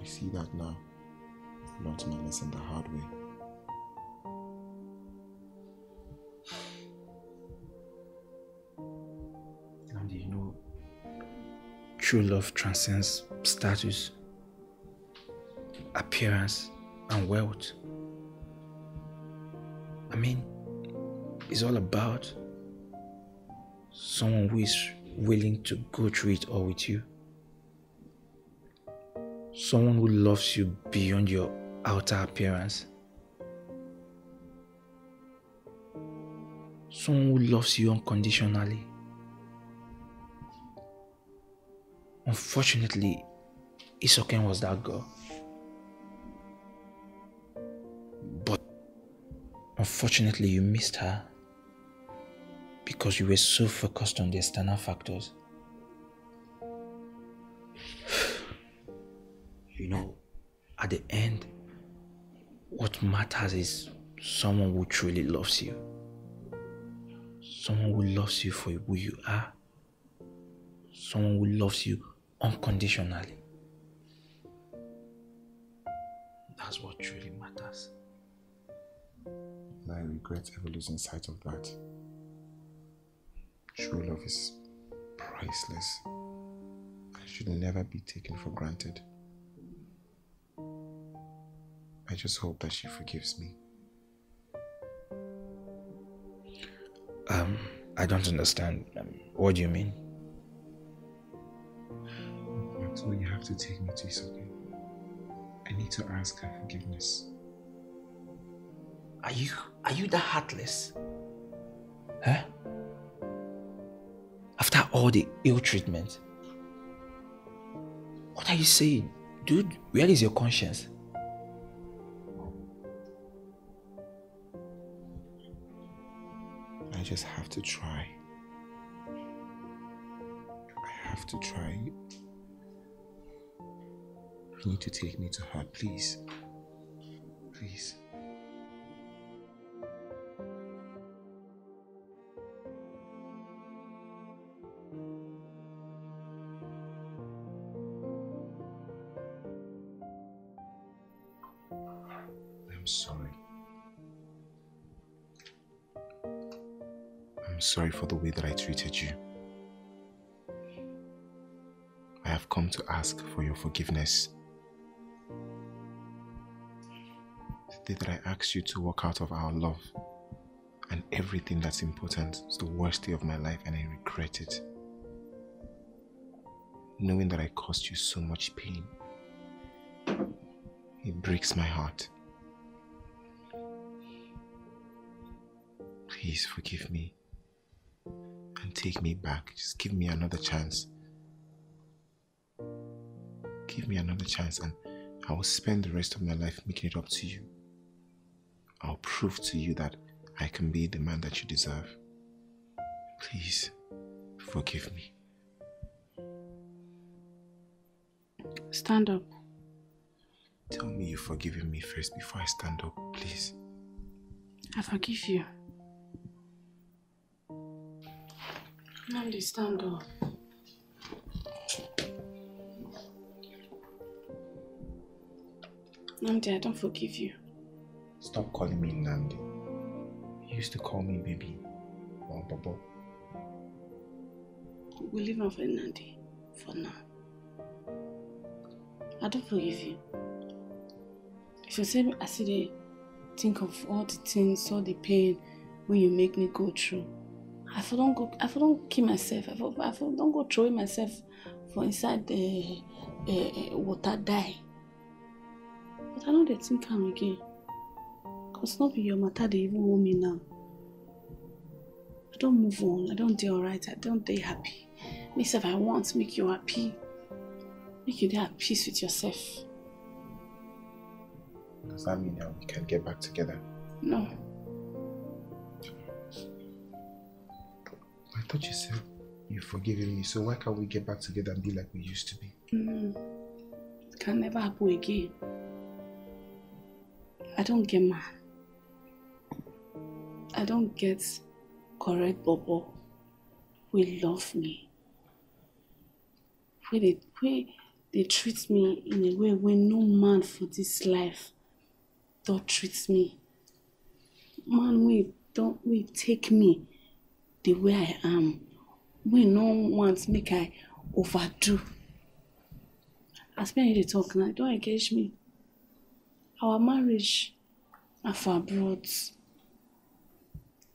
I see that now. I learned my lesson the hard way. And you know, true love transcends status, appearance, and wealth. I mean, it's all about someone who is willing to go through it all with you. Someone who loves you beyond your outer appearance. Someone who loves you unconditionally. Unfortunately, Isoken was that girl. But unfortunately, you missed her because you were so focused on the external factors. You know, at the end, what matters is someone who truly loves you. Someone who loves you for who you are. Someone who loves you unconditionally. That's what truly matters. And I regret ever losing sight of that. True love is priceless. It should never be taken for granted. I just hope that she forgives me. I don't understand. What do you mean? That's why you have to take me to Isoken. I need to ask her forgiveness. Are you that heartless? Huh? After all the ill treatment? What are you saying? Dude, where is your conscience? I just have to try. I have to try. You need to take me to her, please. Please. I'm sorry for the way that I treated you. I have come to ask for your forgiveness. The day that I asked you to walk out of our love and everything that's important was the worst day of my life, and I regret it. Knowing that I caused you so much pain, it breaks my heart. Please forgive me and take me back. Just give me another chance. Give me another chance, and I will spend the rest of my life making it up to you. I'll prove to you that I can be the man that you deserve. Please forgive me. Stand up. Tell me you've forgiven me first before I stand up, please. I forgive you. Namdi, stand up. Namdi, I don't forgive you. Stop calling me Namdi. You used to call me baby or Bobo. We live off in Namdi for now. I don't forgive you. If you say I see the think of all the things, all the pain when you make me go through. I don't kill myself. I don't go throwing myself for inside the water die. But I know they think I'm again. Because not be your matter they even owe me now. I don't move on. I don't do alright. I don't do happy. Myself, I want to make you happy. Make you there at peace with yourself. Does that mean that we can get back together? No. I thought you said you've forgiven me, so why can't we get back together and be like we used to be? No. It can never happen again. I don't get mad. I don't get correct bobo. We love me. They treat me in a way where no man for this life don't treat me. Man, we take me the way I am. We no want make I overdo. As many they talk now, don't engage me. Our marriage and for abroad.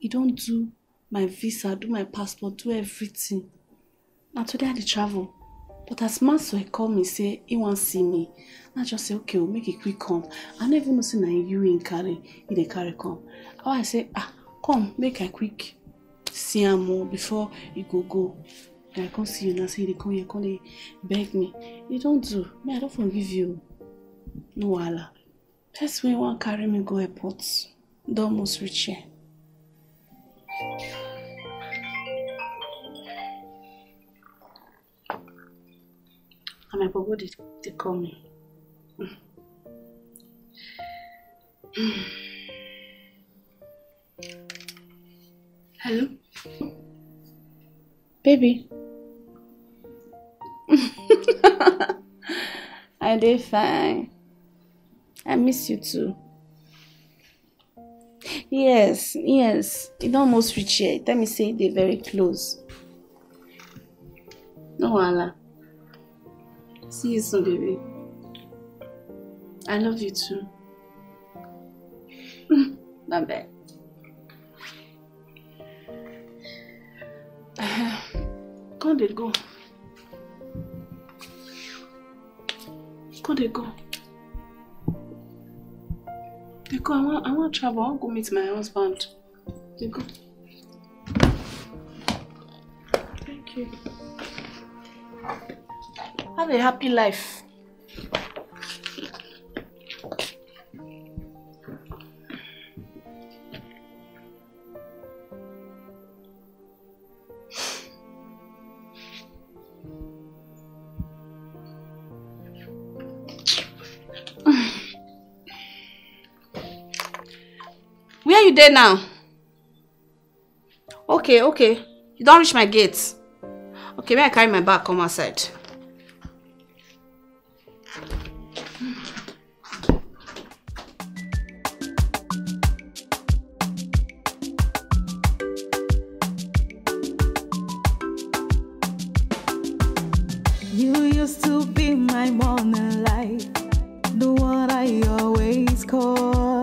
You don't do my visa, do my passport, do everything. Now today I dey travel. But as Master called me, say he won't see me. I just say, okay, we'll make it quick come. I never know say na you in carry, he dey carry come. I say, come, make I quick see him more before you go. And I can't see you now, say so he come here, come they beg me. You don't do. Me, I don't forgive you. No wahala. First when you want carry me go airport, don't almost reach here. And my bobo, they call me. Hello? Baby. I did fine. I miss you too. Yes. It almost reached here. Let me say they're very close. No wahala. See you soon, baby. I love you too. Bye-bye. Go. They go. I want to travel. I want to go meet my husband. They go. Thank you. Have a happy life. Where are you there now? Okay. You don't reach my gate. Okay, may I carry my bag? Come outside. Be my morning light, the one I always call.